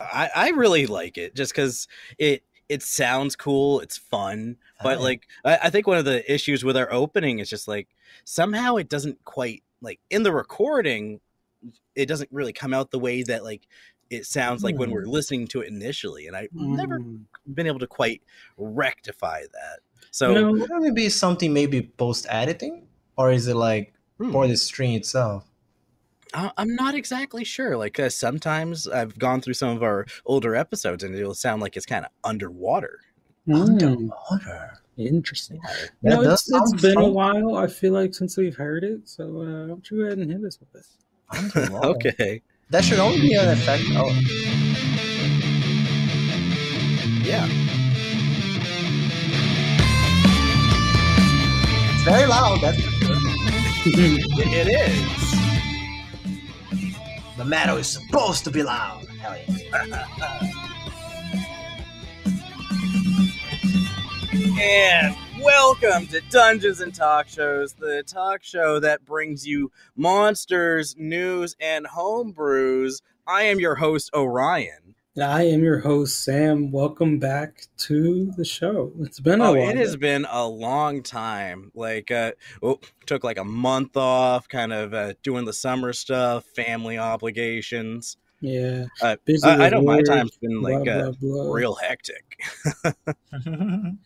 I really like it just because it sounds cool. It's fun. But like, I think one of the issues with our opening is just like somehow it doesn't quite like in the recording. It doesn't really come out the way that like it sounds like when we're listening to it initially. And I've never been able to quite rectify that. So wouldn't it be something maybe post editing, or is it like for the stream itself? I'm not exactly sure. Like sometimes I've gone through some of our older episodes and it'll sound like it's kind of underwater. Underwater. Interesting. Yeah, no, it's been a while, I feel like, since we've heard it. So why don't you go ahead and hit us with this? Underwater. Okay. That should only be an effect. Oh. Yeah. It's very loud. That's for sure. It is. The metal is supposed to be loud. Hell yeah. And welcome to Dungeons and Talk Shows, the talk show that brings you monsters, news, and homebrews. I am your host, Orion. And I am your host, Sam. Welcome back to the show. It's been a while. It has been a long time. Like, took like a month off, kind of doing the summer stuff, family obligations. Yeah. I know my time's been like real hectic. And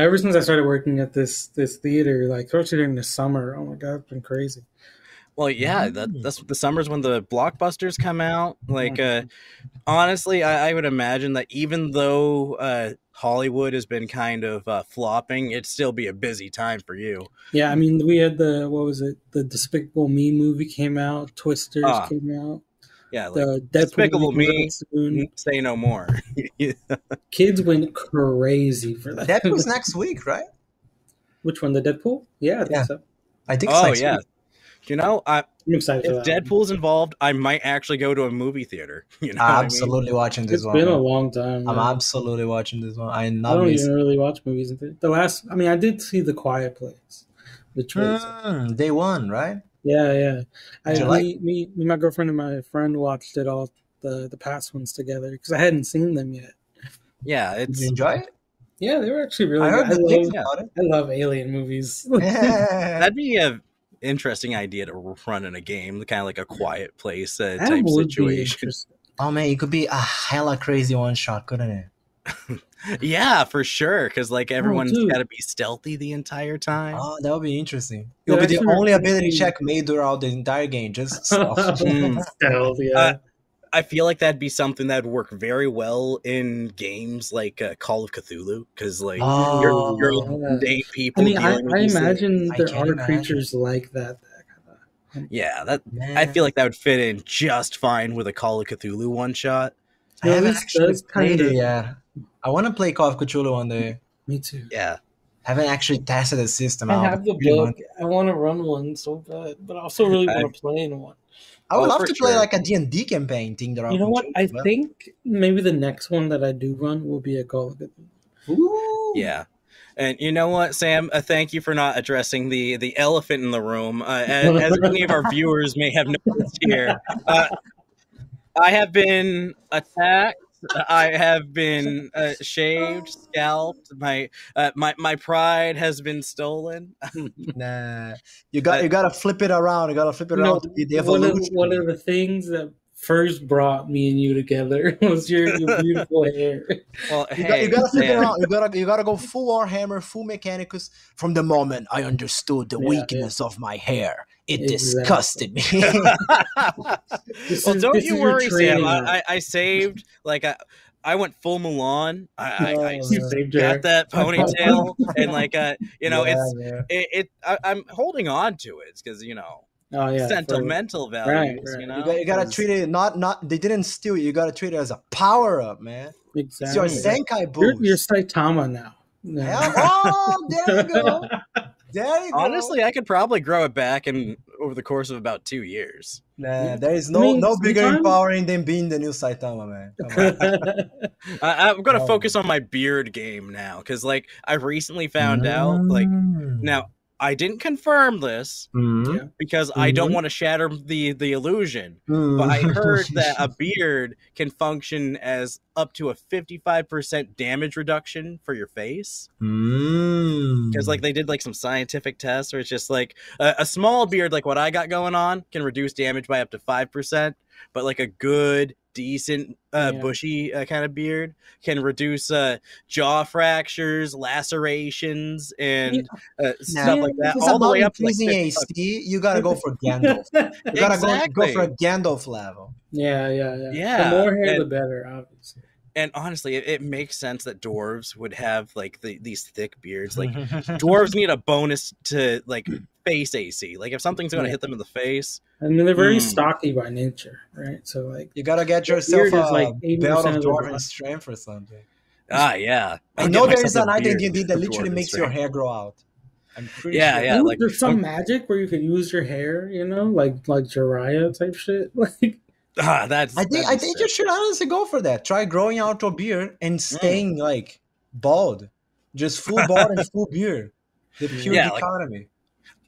ever since I started working at this theater, like especially during the summer, oh my God, it's been crazy. Well, yeah, that's the summer's when the blockbusters come out. Like, honestly, I would imagine that even though Hollywood has been kind of flopping, it'd still be a busy time for you. Yeah, I mean, we had the Despicable Me movie came out, Twisters came out. Yeah, like the Despicable Me, Say No More. Yeah. Kids went crazy for that. Deadpool's next week, right? Which one, the Deadpool? Yeah, I think so. I think so. Oh, yeah. Week. You know, I'm excited if Deadpool's involved, I might actually go to a movie theater. You know, I'm absolutely watching this one. It's been a long time. Man. I'm absolutely watching this one. I don't even really watch movies. The last, I mean, I did see The Quiet Place. Day one, right? Yeah, yeah. Me, my girlfriend, and my friend watched it all the past ones together because I hadn't seen them yet. Yeah, did you enjoy it? Yeah, they were actually really. I love alien movies. Yeah. That'd be interesting idea to run in a game, kind of like a Quiet Place type situation. Oh man, it could be a hella crazy one shot, couldn't it? Yeah, for sure. Because like everyone's got to be stealthy the entire time. Oh, that would be interesting. It'll be the only ability check made throughout the entire game, just stealth. Yeah. I feel like that'd be something that'd work very well in games like Call of Cthulhu, because like you're day people. I mean, I imagine there are creatures like that. Yeah, I feel like that would fit in just fine with a Call of Cthulhu one shot. I haven't actually played it. Yeah, I want to play Call of Cthulhu one day. Me too. Yeah, haven't actually tested the system. I have the book. I want to run one so bad, but I also really want to play in one. I would love to play like a D&D campaign thing. You know what? I think maybe the next one that I do run will be a Call of Cthulhu. Yeah. And you know what, Sam? Thank you for not addressing the elephant in the room. As many of our viewers may have noticed here, I have been attacked. I have been shaved, scalped. My pride has been stolen. Nah, you gotta flip it around. You gotta flip it around. One of the things that first brought me and you together was your beautiful hair. Well, you gotta flip it around. You gotta go full Warhammer, full Mechanicus. From the moment I understood the weakness of my hair, it disgusted me. Well, don't you worry, Sam. I saved, like, I went full Mulan. I got that ponytail, and like, you know, I'm holding on to it because, you know, sentimental values. Right. You know? You gotta treat it not. They didn't steal it. You gotta treat it as a power up, man. Exactly. It's your Senkai boost. You're Saitama now. No. Yeah. Oh, there you go. Honestly, I could probably grow it back in over the course of about 2 years. Nah, there is no bigger empowering than being the new Saitama, man. I'm gonna focus on my beard game now, because like I recently found out, like now I didn't confirm this because I don't want to shatter the illusion, but I heard that a beard can function as up to a 55% damage reduction for your face. Because like they did like some scientific tests where it's just like a small beard like what I got going on can reduce damage by up to 5%, but like a good decent bushy kind of beard can reduce jaw fractures, lacerations, and stuff like that. All the way up to like AC, you gotta go for Gandalf. You gotta go for a Gandalf level. Yeah. The more hair, the better, obviously. And honestly, it makes sense that dwarves would have like these thick beards. Like dwarves need a bonus to like face AC. Like if something's going to hit them in the face, and they're very stocky by nature, right? So like you got to get yourself a belt of dwarven strength or something. Ah, yeah. I know there is an item in D&D that literally makes your hair grow out. I'm pretty sure. Yeah. Like, there's some magic where you can use your hair, you know, like Jiraiya type shit, like. I think you should honestly go for that. Try growing out your beard and staying like bald, just full bald and full beard. The pure economy, like,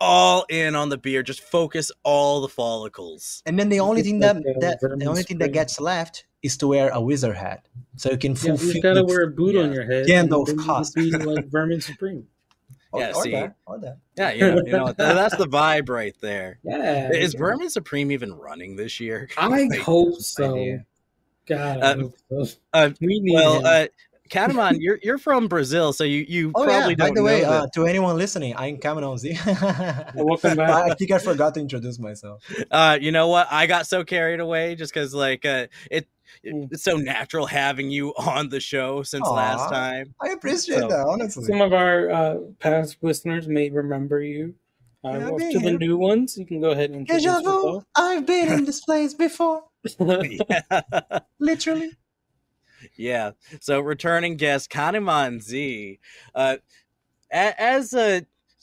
all in on the beard. Just focus all the follicles. And then the only thing that gets left is to wear a wizard hat, so you can fulfill. You gotta wear a boot on your head. Gandalf cost be like Vermin Supreme. Yeah, or see, that, or that. Yeah, you know that's the vibe right there. Yeah, is Vermin Supreme even running this year? I hope so. Idea. God, we need Catamon, you're from Brazil, so you probably don't know. By the way, to anyone listening, I'm Camonzi. I think I forgot to introduce myself. You know what? I got so carried away just because like it's so natural having you on the show since last time. I appreciate that, honestly. Some of our past listeners may remember you. To the new ones, you can go ahead and introduce yourself. I've been in this place before. Literally. Yeah, so returning guest Camonzi, as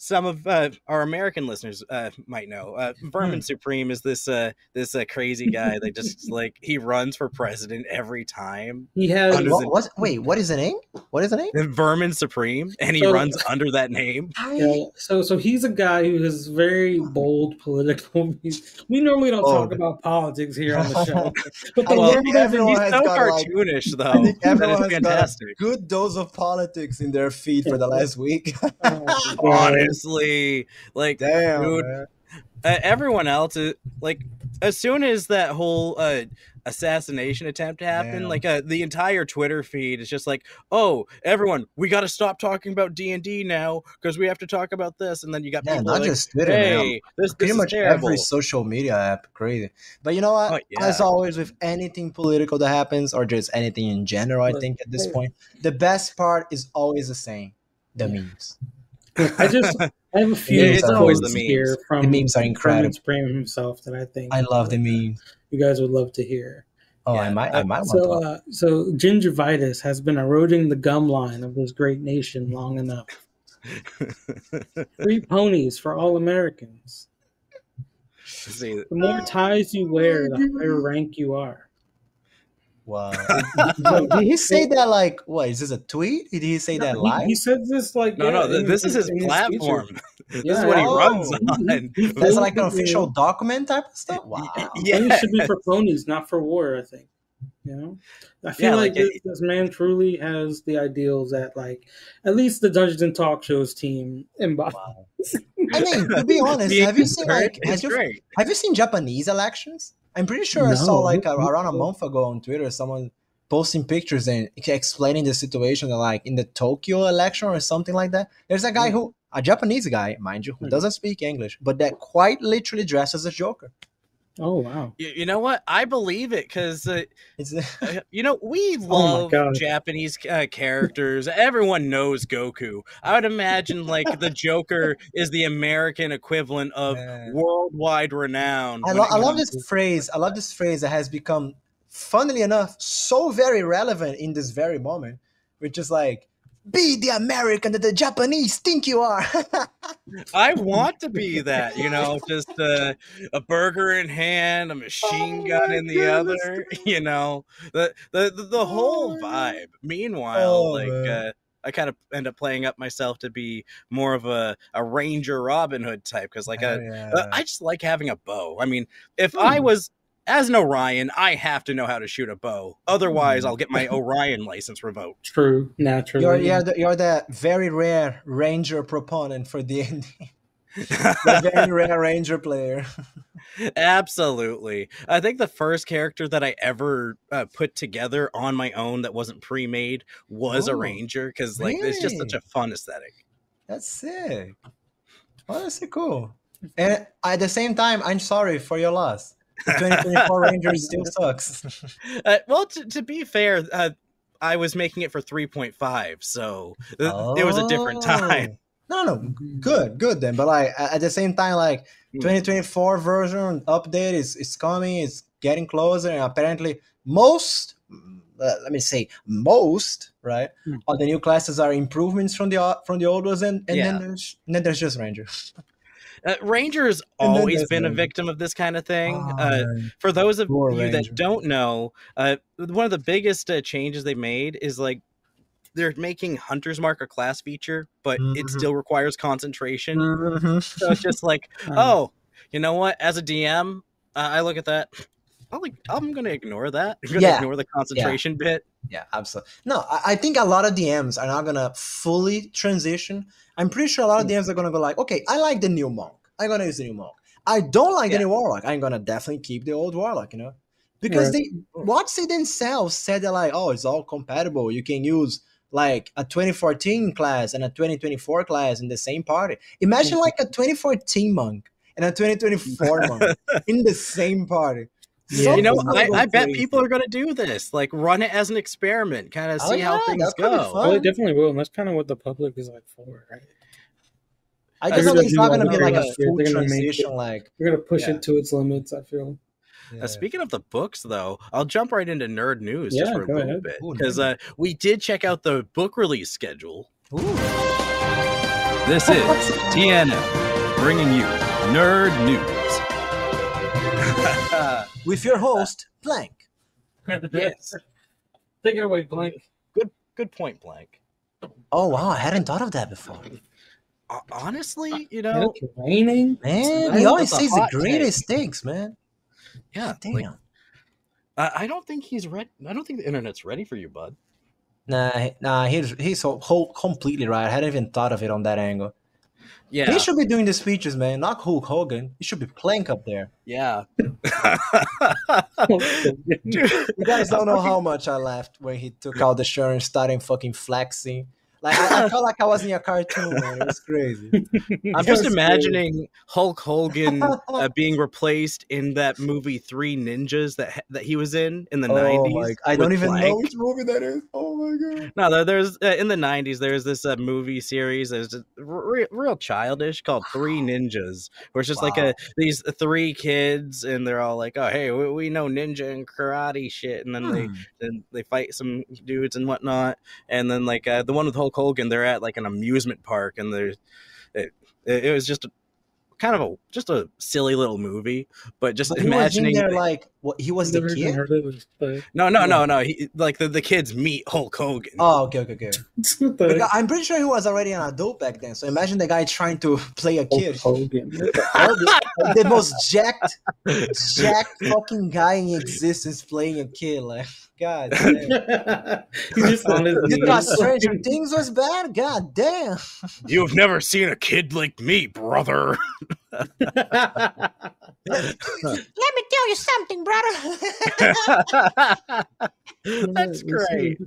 some of our American listeners might know, Vermin Supreme is this crazy guy that just like he runs for president every time. He has what is the name? What is the name? Vermin Supreme, and he runs under that name. So he's a guy who is very bold political. We normally don't talk about politics here on the show, but he's so cartoonish though. Everyone has fantastic. Got a good dose of politics in their feed for the last week. Honestly, like, damn, dude, everyone else is like, as soon as that whole assassination attempt happened, like the entire Twitter feed is just like, oh, everyone, we got to stop talking about D&D now because we have to talk about this. And then you got people like, just Twitter, hey, this pretty much terrible. Every social media app, crazy. But you know what? As always, with anything political that happens or just anything in general, I think at this point, the best part is always the same: the memes. I have a few quotes here from the memes are incredible. From himself that I think I love the meme. You guys would love to hear. Oh, yeah. I might. So gingivitis has been eroding the gum line of this great nation long enough. 3 ponies for all Americans. The more ties you wear, the higher rank you are. Wow. Did he say that like what? Is this a tweet? Did he say that live? He said this like this is his platform. This is what he runs on. That's like an official document type of stuff. Wow. Yeah, it should be for ponies, not for war. I think. You know, I feel like this man truly has the ideals that like at least the Dungeons and Talk Shows team embodies. Wow. I mean, to be honest, have you seen have you seen Japanese elections? I'm pretty sure I saw like around a month ago on Twitter someone posting pictures and explaining the situation like in the Tokyo election or something like that. There's a guy who, a Japanese guy, mind you, who doesn't speak English, but that quite literally dressed as a Joker. Oh, wow. You know what? I believe it because, you know, we love Japanese characters. Everyone knows Goku. I would imagine, like, the Joker is the American equivalent of worldwide renown. I love this phrase. I love this phrase that has become, funnily enough, so very relevant in this very moment, which is like, be the American that the Japanese think you are. I want to be that, you know, just a burger in hand, a machine gun in the other, you know, the whole vibe. Meanwhile, like I kind of end up playing up myself to be more of a Ranger Robin Hood type. Cause like, I just like having a bow. I mean, if I was as an Orion, I have to know how to shoot a bow. Otherwise I'll get my Orion license revoked. True. Naturally. You're the very rare Ranger proponent for D&D. The very rare Ranger player. Absolutely. I think the first character that I ever put together on my own that wasn't pre-made was a Ranger, because like it's just such a fun aesthetic. That's sick. Honestly, cool. And at the same time, I'm sorry for your loss. 2024 Rangers still sucks. Well, to be fair, I was making it for 3.5, so it was a different time. No, good then. But like at the same time, like 2024 version update is coming. It's getting closer, and apparently most, let me say most, right, of the new classes are improvements from the old ones, and then there's just Ranger. Ranger has always been a victim of this kind of thing. For those of you that don't know, one of the biggest changes they made is like, they're making Hunter's Mark a class feature, but it still requires concentration. So it's just like, oh, you know what? As a DM, I look at that. I'm going to ignore that. I'm going to ignore the concentration bit. Yeah, absolutely. No, I think a lot of DMs are not going to fully transition. I'm pretty sure a lot of DMs are going to go like, okay, I like the new monk. I'm going to use the new monk. I don't like the new warlock. I'm going to definitely keep the old warlock, you know? Because they themselves said that like, oh, it's all compatible. You can use like a 2014 class and a 2024 class in the same party. Imagine like a 2014 monk and a 2024 monk in the same party. Yeah. You know, I bet people are going to do this. Like, run it as an experiment, kind of see how things go. Well, it definitely will. And that's kind of what the public is like for, right? I guess it's not going to be like a full transition. Like, we're going to push it to its limits, I feel. Yeah. Speaking of the books, though, I'll jump right into nerd news just for a little bit, because we did check out the book release schedule. Ooh. This is TNF bringing you nerd news with your host Blank. Yes, take it away, Blank. Good point, Blank. Oh wow, I hadn't thought of that before. Honestly, you know, it's raining, man. He always says the greatest things, man. Yeah, damn. Like, I don't think he's ready. I don't think the internet's ready for you, bud. Nah, he's completely right. I hadn't even thought of it on that angle. Yeah, he should be doing the speeches, man. Not Hulk Hogan. He should be Plank up there. Yeah. You guys don't know how much I laughed when he took out the shirt and started fucking flexing. Like, I felt like I was in a cartoon, man. It was crazy. I'm just imagining Hulk Hogan being replaced in that movie Three Ninjas that he was in the 90s. Like, I don't even know which movie that is. Oh, my God. No, there's in the 90s, there's this movie series that's real childish called Three Ninjas, where it's just like these three kids, and they're all like, oh, hey, we know ninja and karate shit. And then they fight some dudes and whatnot. And then, like, the one with Hulk Hogan, they're at like an amusement park, and there's it was just kind of a silly little movie, but just imagining there, like what he was the kid. No, he, like the kids meet Hulk Hogan. Oh, okay. I'm pretty sure he was already an adult back then, so imagine the guy trying to play a kid. Hogan. The most jacked fucking guy in existence playing a kid, like God damn. He's just on his knees. You thought Stranger Things was bad? God damn. You've never seen a kid like me, brother. Let me tell you something, brother. That's great.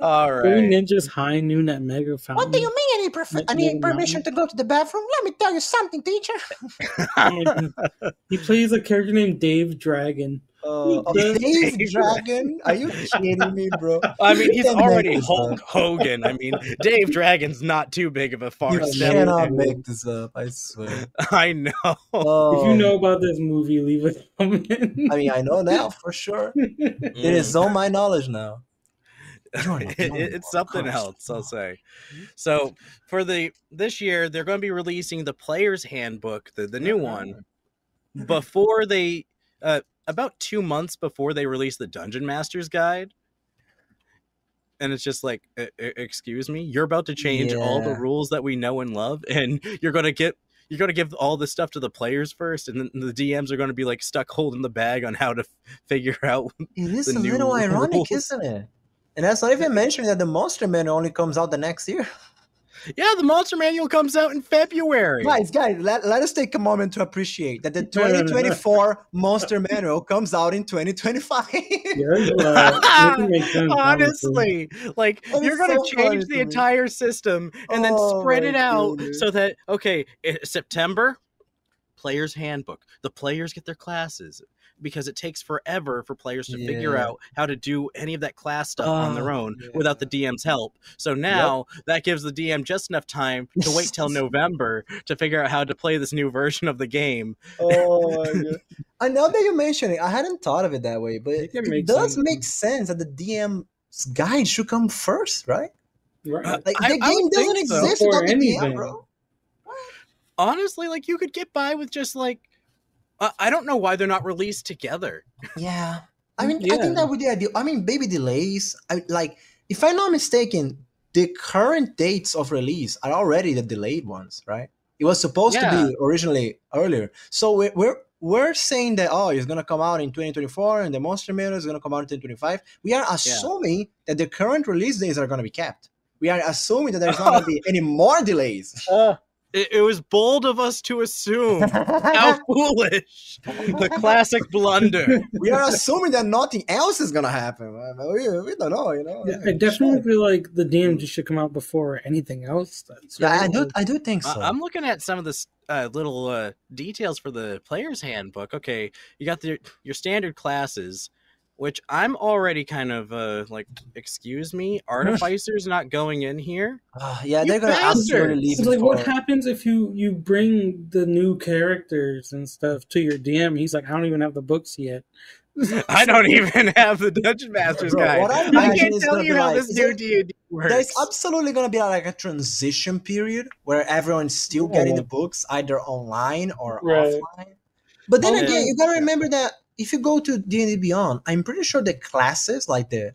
All right. Three Ninjas High Noon at Mega Fountain. What do you mean? I need permission to go to the bathroom? Let me tell you something, teacher. He plays a character named Dave Dragon. Dave Dragon? Are you kidding me, bro? I mean, he's already Hulk Hogan. I mean, Dave Dragon's not too big of a far step. You cannot make this up, I swear. I know. If you know about this movie, leave a comment. I mean, I know now for sure. It is on my knowledge now. It's something else, I'll say. So for this year, they're going to be releasing the Player's Handbook, the new one, before they about 2 months before they release the Dungeon Master's Guide. and it's just like, excuse me, you're about to change all the rules that we know and love, and you're going to get, you're going to give all this stuff to the players first, and then the DMs are going to be like stuck holding the bag on how to figure out. It is a little ironic, isn't it? And that's not even mentioning that the Monster Manual only comes out the next year. Yeah, the Monster Manual comes out in February. Guys, let us take a moment to appreciate that the 2024 Monster Manual comes out in 2025. Honestly, like, you're going to change the entire system and then spread it out so that, okay, September, Player's Handbook. The players get their classes, because it takes forever for players to figure out how to do any of that class stuff on their own without the DM's help. So now that gives the DM just enough time to wait till November to figure out how to play this new version of the game. Oh, my God. I know that you mentioned it. I hadn't thought of it that way, but it does make sense that the DM's guide should come first, right? Like, the game doesn't exist without the DM, bro. Honestly, like, you could get by with just, like, I don't know why they're not released together. Yeah. I mean, I think that would be ideal. I mean, baby delays. Like, if I'm not mistaken, the current dates of release are already the delayed ones, right? It was supposed to be originally earlier. So we're saying that, oh, it's going to come out in 2024 and the Monster Manual is going to come out in 2025. We are assuming that the current release dates are going to be kept. We are assuming that there's not going to be any more delays. It was bold of us to assume. How foolish. The classic blunder. We are assuming that nothing else is going to happen. We don't know, you know. Yeah, I definitely feel like the DMG should come out before anything else. That's I do think so. I'm looking at some of the little details for the Player's Handbook. Okay, you got your standard classes, which I'm already kind of like, excuse me, Artificer's not going in here. Yeah, they're going to ask you to leave. So, like, what happens if you bring the new characters and stuff to your DM? He's like, I don't even have the books yet. I don't even have the Dungeon Master's guide. I can't tell you how this new D&D works. There's absolutely going to be like a transition period where everyone's still getting the books, either online or offline. But then again, you got to remember that if you go to D&D Beyond, I'm pretty sure the classes, like the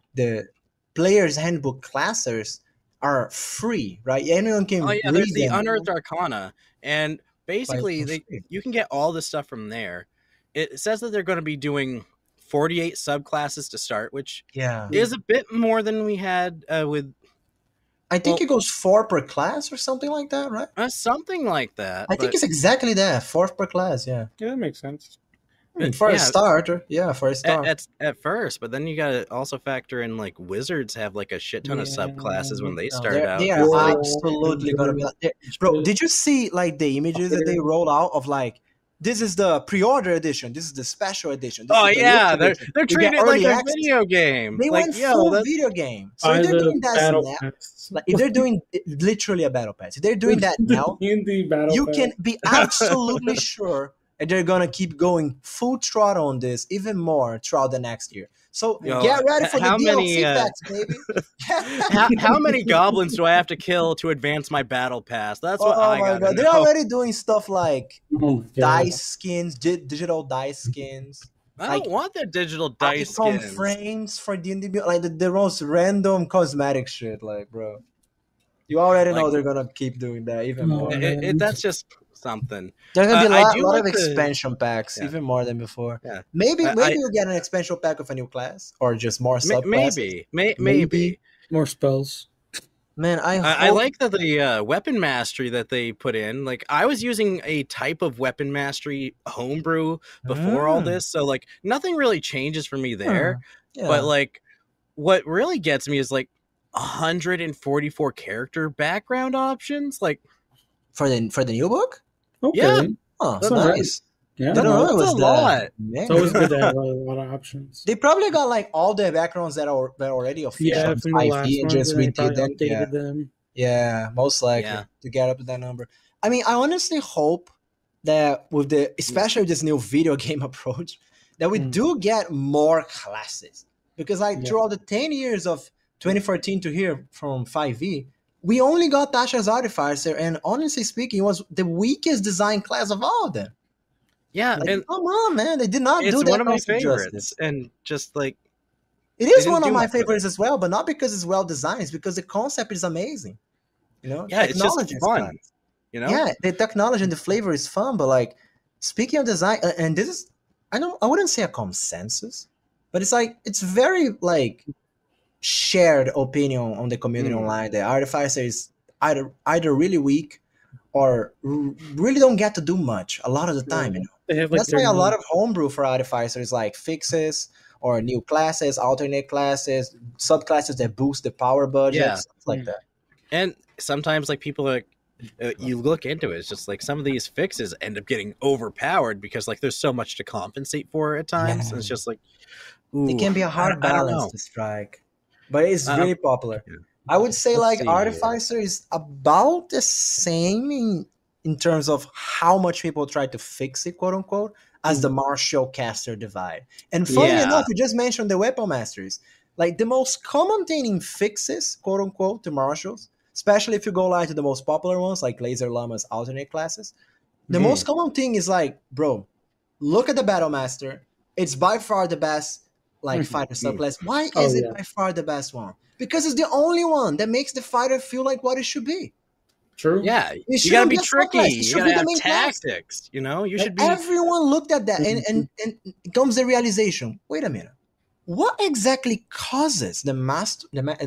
Player's Handbook classes, are free, right? Anyone can read them. There's the Unearthed Arcana, and basically you can get all this stuff from there. It says that they're going to be doing 48 subclasses to start, which is a bit more than we had with... I think it goes 4 per class or something like that, right? Something like that. I think it's exactly that, 4 per class, Yeah, that makes sense. For a start, for a start. At first, but then you got to also factor in, like, wizards have, like, a shit ton of subclasses when they start out. They are absolutely going to be like that. Bro, did you see, like, the images that they roll out of, like, this is the pre-order edition, this is the special edition. This they're treating it like a video game. They went full video game. So if they're doing that now, like, if they're doing literally a battle pass, if they're doing that now, you can be absolutely sure and they're going to keep going full throttle on this even more throughout the next year. So get ready for the DLC packs, baby. how many goblins do I have to kill to advance my battle pass? That's what I got. They're already doing stuff like dice skins, digital dice skins. I don't want their digital dice skins. Some frames for D&D, like the most random cosmetic shit, like, bro. You already know they're going to keep doing that even more. That's just... something. There's gonna be a lot of expansion packs, even more than before. Yeah. Maybe you'll get an expansion pack of a new class, or just more subclasses. Maybe more spells. Man, I like that the weapon mastery that they put in. Like, I was using a type of weapon mastery homebrew before all this, so like nothing really changes for me there. Yeah. But like, what really gets me is like 144 character background options, like. For the new book? Okay. Yeah. Oh, that's nice. Yeah. That's a lot. It's always good to have a lot of options. They probably got like all the backgrounds that are already official. Yeah, from the last one, just redid them. Yeah, most likely to get up to that number. I mean, I honestly hope that with the, especially this new video game approach, that we do get more classes. Because like throughout the 10 years of 2014 to here from 5e, we only got Tasha's Artificer, and honestly speaking, it was the weakest design class of all of them. Yeah, like, and come on, man, they did not do that. It's one of my favorites, justice. And just like It is one of my favorites as well, but not because it's well designed. It's because the concept is amazing. You know, yeah, it's just fun. You know, yeah, the technology and the flavor is fun. But like, speaking of design, and this is, I wouldn't say a consensus, but it's like very like shared opinion on the community online. The Artificer is either really weak or really don't get to do much a lot of the time. You know, they have, like, that's why a lot of homebrew for Artificer is like fixes, or new classes, alternate classes, subclasses that boost the power budget, stuff like that. And sometimes, like, people are, you look into it, it's just like some of these fixes end up getting overpowered because, like, there's so much to compensate for at times. Yeah. It's just like, it can be a hard balance to strike, but it's really popular. Yeah. I would say, like, Artificer is about the same in terms of how much people try to fix it, quote unquote, as the martial caster divide. And funny enough, you just mentioned the Weapon Masters. Like, the most common thing in fixes, quote unquote, to martials, especially if you go like to the most popular ones, like Laser Lamas, alternate classes, the most common thing is like, bro, look at the Battle Master. It's by far the best, like, fighter subclass. Why is it by far the best one? Because it's the only one that makes the fighter feel like what it should be. True. Yeah, you gotta be tricky. You gotta have tactics. You know, you should be. Everyone looked at that, and comes the realization: wait a minute, what exactly causes the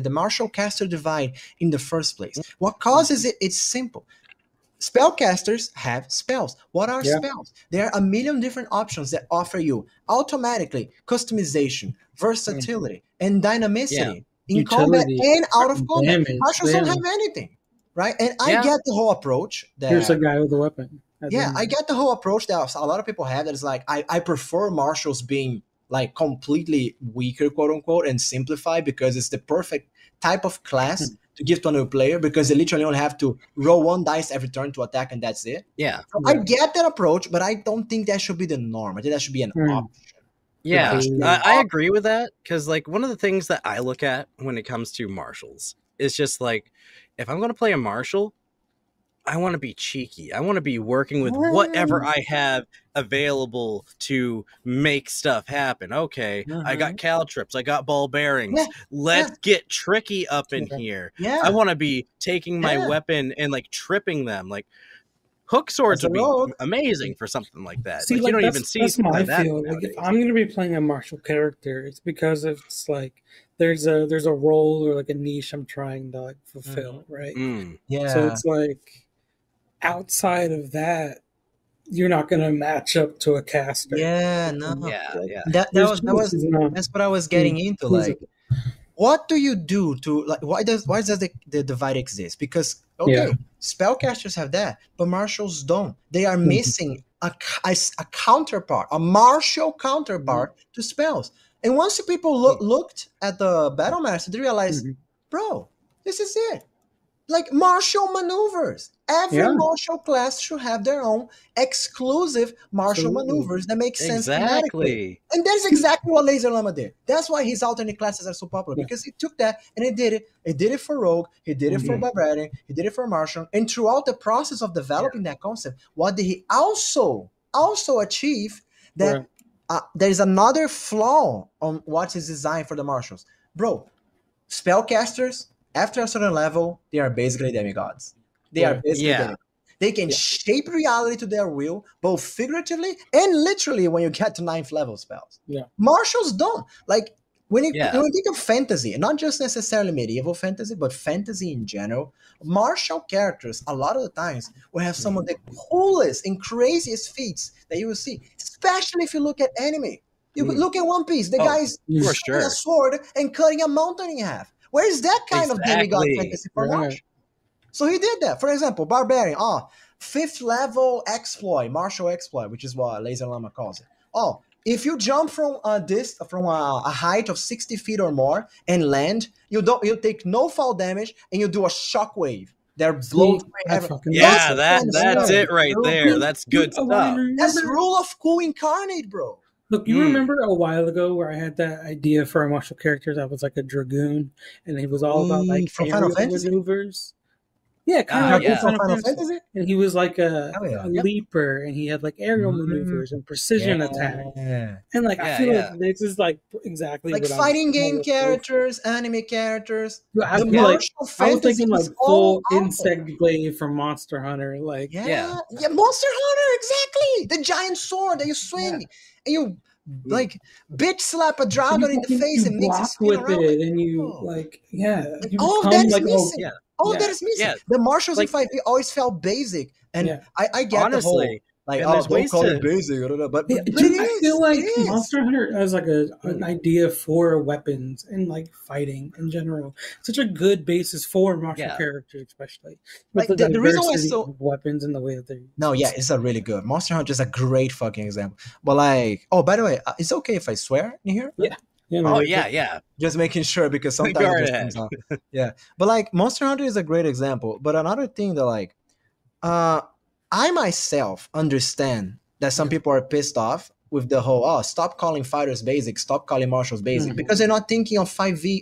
martial caster divide in the first place? What causes it? It's simple. Spellcasters have spells. What are spells? There are a million different options that offer you automatically customization, versatility, and dynamicity in combat and out of combat. Martials don't have anything. Right, and I get the whole approach that here's a guy with a weapon. I get the whole approach that a lot of people have. That is like, I prefer martials being like completely weaker, quote unquote, and simplified because it's the perfect type of class to give to a new player because they literally only have to roll one dice every turn to attack, and that's it. Yeah, so I get that approach, but I don't think that should be the norm. I think that should be an option. Yeah, I agree with that because, like, one of the things that I look at when it comes to martials is just like, if I'm going to play a martial, I want to be cheeky. I want to be working with whatever I have available to make stuff happen. Okay, I got caltrips. I got ball bearings. Yeah. Let's get tricky up in here. Yeah. I want to be taking my weapon and, like, tripping them. Like, hook swords would be amazing for something like that. See, like, you don't even see something like that. Like, if I'm going to be playing a martial character, it's because it's like there's a role or like a niche I'm trying to, like, fulfill, right? Yeah. So it's like outside of that, you're not going to match up to a caster. Yeah, no. Yeah, yeah. That's what I was getting into. Like, what do you do to, like, why does the divide exist? Because spellcasters have that, but martials don't. They are missing a counterpart, a martial counterpart to spells. And once the people looked at the Battle Master, they realized, bro, this is it. Like, martial maneuvers. Every martial class should have their own exclusive martial maneuvers that make sense. Exactly. And that's exactly what Laser Lama did. That's why his alternate classes are so popular, because he took that and he did it. He did it for Rogue. He did it for Barbarian. He did it for Martial. And throughout the process of developing that concept, what did he also achieve that there is another flaw on what is designed for the martials. Bro, spellcasters, after a certain level, they are basically demigods. They are basically demigods. They can shape reality to their will, both figuratively and literally when you get to 9th level spells. Yeah. Martials don't. Like, when you think of fantasy, not just necessarily medieval fantasy, but fantasy in general, martial characters, a lot of the times, will have some of the coolest and craziest feats that you will see, especially if you look at anime. You look at One Piece. The guy is swinging a sword and cutting a mountain in half. Where is that kind of demigod fantasy for martial? So he did that. For example, Barbarian. 5th level exploit, martial exploit, which is what Laser Lama calls it. Oh, if you jump from a height of 60 feet or more and land, you take no fall damage and you do a shockwave. They're blown. Yeah, that's it right there. That's good stuff. That's the rule of cool incarnate, bro. Look, you remember a while ago where I had that idea for a martial character that was like a dragoon, and it was all about like aerial maneuvers. Yeah, kind of like Final Fantasy. And he was like a leaper, and he had like aerial maneuvers and precision attack. And like I feel like this is like exactly like what fighting game characters, anime characters. I was thinking like full insect blade from Monster Hunter, like Monster Hunter, exactly. The giant sword that you swing and you like bitch slap a dragon in the face and makes it spin around. And you like all that is missing. All that is missing. The martials in 5e always felt basic, and I get honestly, the whole like don't call it basic, but dude, I feel like Monster Hunter has like an idea for weapons and like fighting in general. Such a good basis for martial characters, especially with like the reason why weapons and the way that they it's a really good Monster Hunter is a great fucking example. But like, oh, by the way, it's okay if I swear in here. Yeah. You know, just making sure because sometimes it just comes out. But like Monster Hunter is a great example. But another thing that like, I myself understand that some people are pissed off with the whole, oh, stop calling fighters basic, stop calling martials basic, because they're not thinking of 5e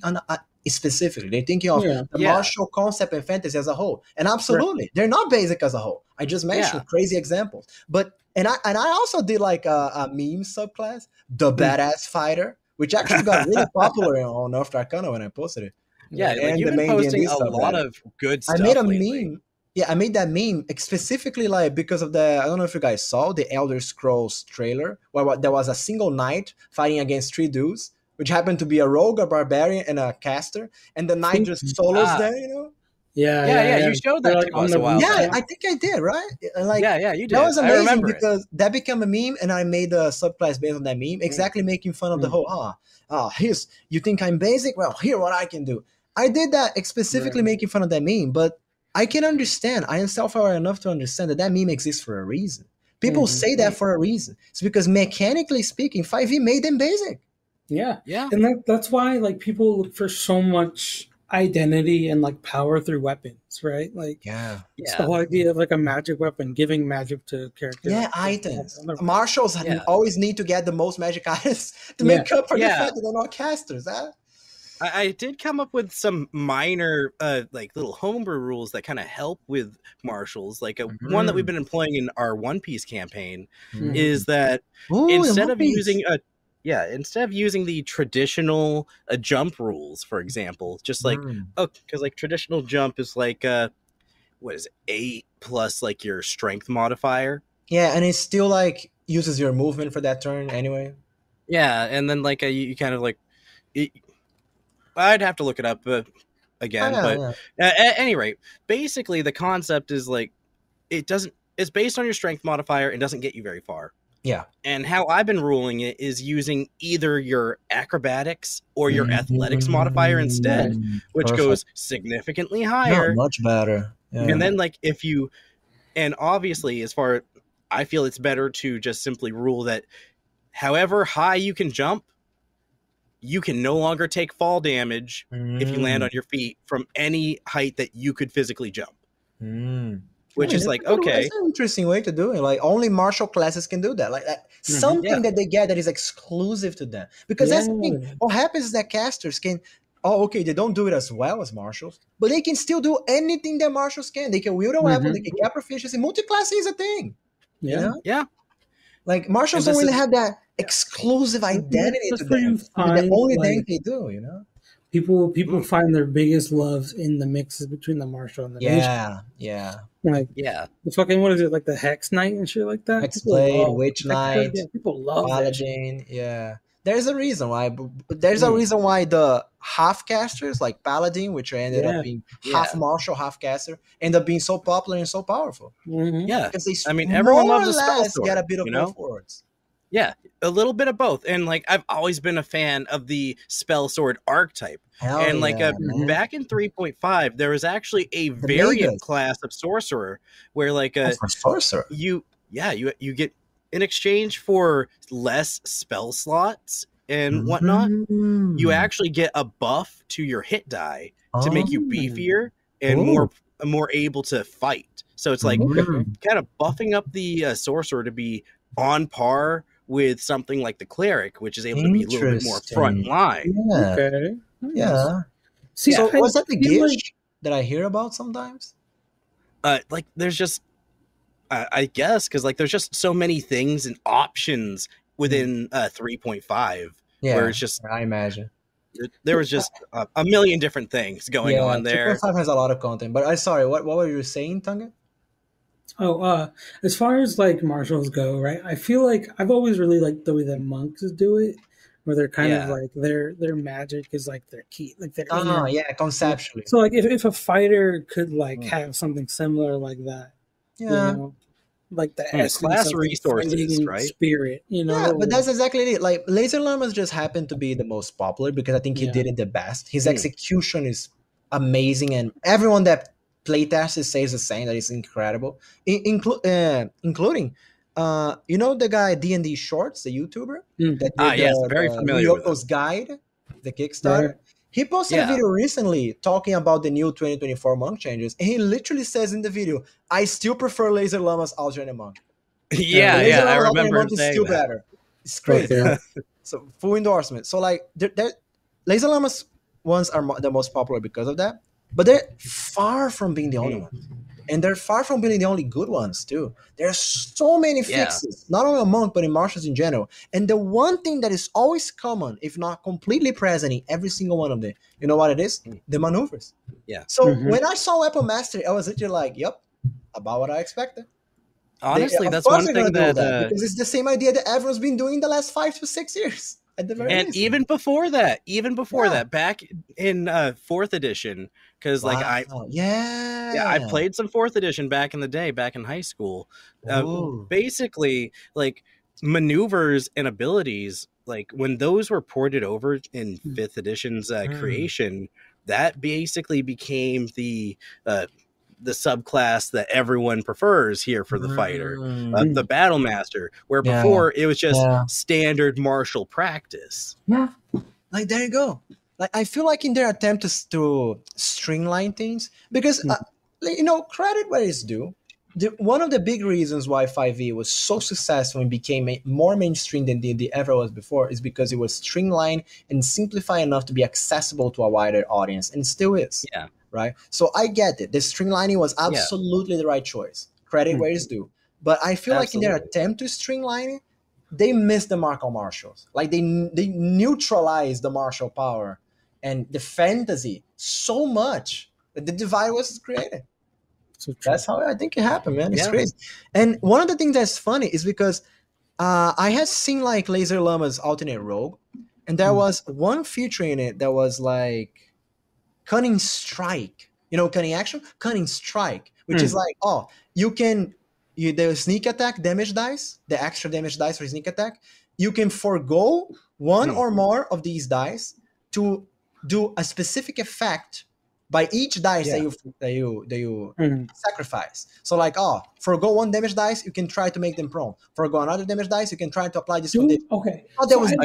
specifically. They're thinking of the martial concept and fantasy as a whole. And absolutely, they're not basic as a whole. I just mentioned crazy examples. But and I also did like a meme subclass, the badass fighter, which actually got really popular on Unearthed Arcana when I posted it. Yeah, and like you've been posting a lot of good stuff. I made a meme. Yeah, I made that meme specifically like because of the, I don't know if you guys saw the Elder Scrolls trailer, where there was a single knight fighting against three dudes, which happened to be a rogue, a barbarian, and a caster, and the knight just solos them, you know? Yeah. You showed that like, once a while. Yeah, I think I did, right? Like, you did. That was amazing because that became a meme, and I made a subclass based on that meme, exactly making fun of the whole, here's, you think I'm basic? Well, here what I can do. I did that specifically making fun of that meme, but I can understand. I am self-aware enough to understand that that meme exists for a reason. People say that for a reason. It's because mechanically speaking, 5e made them basic. Yeah. And that's why like people look for so much identity and like power through weapons, right? Like the whole idea of like a magic weapon, giving magic to characters. Items. Marshals always need to get the most magic items to make up for the fact that they're not casters. I did come up with some minor like little homebrew rules that kind of help with marshals. Like one that we've been employing in our One Piece campaign is that instead of using the traditional jump rules, for example, just like because like traditional jump is like what is it, 8 plus like your strength modifier. Yeah, and it still like uses your movement for that turn anyway. Yeah, and then like you kind of like it, I'd have to look it up again. At any rate, basically the concept is like it's based on your strength modifier and doesn't get you very far. Yeah. And how I've been ruling it is using either your acrobatics or your athletics modifier instead, which goes significantly higher. Not much better. Yeah. And then like obviously I feel it's better to just simply rule that however high you can jump, you can no longer take fall damage if you land on your feet from any height that you could physically jump. Which is like, okay. That's an interesting way to do it. Like, only martial classes can do that. Like, something that they get that is exclusive to them. Because that's the thing. What happens is that casters can, they don't do it as well as martials, but they can still do anything that martials can. They can wield a weapon, they can get proficiency. Multi-classing is a thing. Yeah. You know? Yeah. Like, martials don't really have that exclusive identity to them. The only thing they do, you know? People find their biggest loves in the mixes between the martial and the ninja. The fucking, what is it, like the Hex Knight and shit like that? Hexblade, Witch Knight, people love Paladin, There's a reason why. There's a reason why the half casters, like Paladin, which ended up being half martial, half caster, end up being so popular and so powerful. Because they everyone loves a spell sword, get a bit of both words. Yeah, a little bit of both. And like I've always been a fan of the spell sword archetype. Back in 3.5 there was actually a variant class of sorcerer where like you get in exchange for less spell slots and whatnot, you actually get a buff to your hit die to make you beefier and more able to fight. So it's like kind of buffing up the sorcerer to be on par with something like the cleric, which is able to be a little bit more front line. See, so was that the glitch that I hear about sometimes? like there's just, I guess, because like there's just so many things and options within 3.5. Yeah, where it's just, I imagine there was just a million different things going on there. 3.5 has a lot of content, but sorry, what were you saying, Tunga? Oh, as far as like marshals go, right? I feel like I've always really liked the way that monks do it, where they're kind of like their magic is like their key, like their conceptually. So like if a fighter could like have something similar like that, you know, like the class resources, right? Spirit, you know. Yeah, but that's exactly it. Like Laser Lamas just happened to be the most popular because I think he did it the best. His execution is amazing, and everyone that playtest says the same, that is incredible, including you know the guy D&D Shorts, the YouTuber that did very familiar with Rudok's Guide, the Kickstarter. He posted a video recently talking about the new 2024 monk changes, and he literally says in the video, I still prefer Laser Lamas alternate monk. I remember monk is still better. It's crazy. So full endorsement. So like Laser Lamas ones are the most popular because of that. But they're far from being the only ones. And they're far from being the only good ones, too. There are so many fixes, not only among, but in martials in general. And the one thing that is always common, if not completely present in every single one of them, you know what it is? The maneuvers. Yeah. So when I saw Weapon Mastery, I was literally like, yep, about what I expected. Honestly, that's one thing that because it's the same idea that everyone's been doing the last 5 to 6 years. At the very least. Even before that, back in 4th edition, because like I played some 4th edition back in the day, back in high school. Basically, like maneuvers and abilities, like when those were ported over in 5th edition's creation, that basically became the subclass that everyone prefers here for the fighter, the Battle Master, where before it was just standard martial practice. Yeah, like there you go. Like I feel like in their attempt to streamline things, because you know, credit where it's due. One of the big reasons why 5e was so successful and became more mainstream than D&D ever was before is because it was streamlined and simplified enough to be accessible to a wider audience, and still is. Yeah. Right, so I get it. The streamlining was absolutely the right choice. Credit where it's due, but I feel like in their attempt to streamline it, they missed the mark on martials. Like they neutralized the martial power and the fantasy so much that the divide was created. So that's how I think it happened, man. It's crazy. And one of the things that's funny is because I had seen like Laser Lamas alternate rogue, and there was one feature in it that was like. Cunning Strike, you know, Cunning Action, Cunning Strike, which is like, oh, you can, the sneak attack damage dice, the extra damage dice for sneak attack, you can forego one or more of these dice to do a specific effect by each dice that you sacrifice. So like, oh, forego one damage dice, you can try to make them prone. Forego another damage dice, you can try to apply this condition. Okay. Oh, that was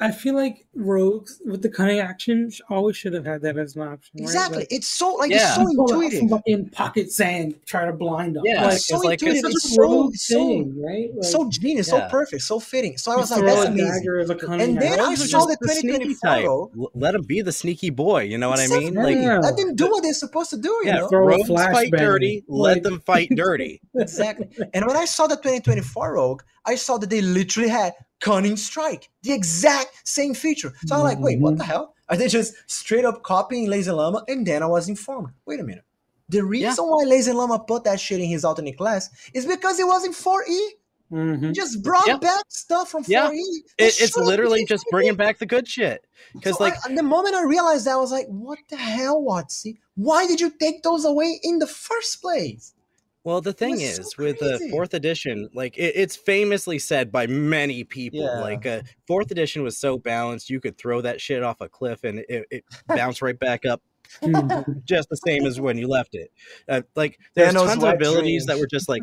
I feel like rogues with the cunning action always should have had that as an option. Right? Exactly. Like, it's so like it's so intuitive. In pocket sand, try to blind them. Yeah, like, it's so intuitive. It's so thing, right? Like, so genius, so perfect, so fitting. So I was like, that's amazing. And then I saw the 2024. Let him be the sneaky boy. You know what I mean? Like, let them do what they're supposed to do. You know? Rogues fight dirty. Let them fight dirty. Exactly. And when I saw the 2024 rogue, I saw that they literally had Cunning Strike, the exact same feature. So I'm like, wait, what the hell? Are they just straight up copying Laser Lama? And then I was informed, wait a minute. The reason why Laser Lama put that shit in his alternate class is because it was in 4E. He just brought back stuff from 4E. It's literally just bringing back the good shit. Because so like the moment I realized that, I was like, what the hell, Watsy? Why did you take those away in the first place? Well, the thing is, with the 4th edition, like it's famously said by many people, like 4th edition was so balanced, you could throw that shit off a cliff and it bounced right back up. Just the same as when you left it. Like there's tons of abilities that were just like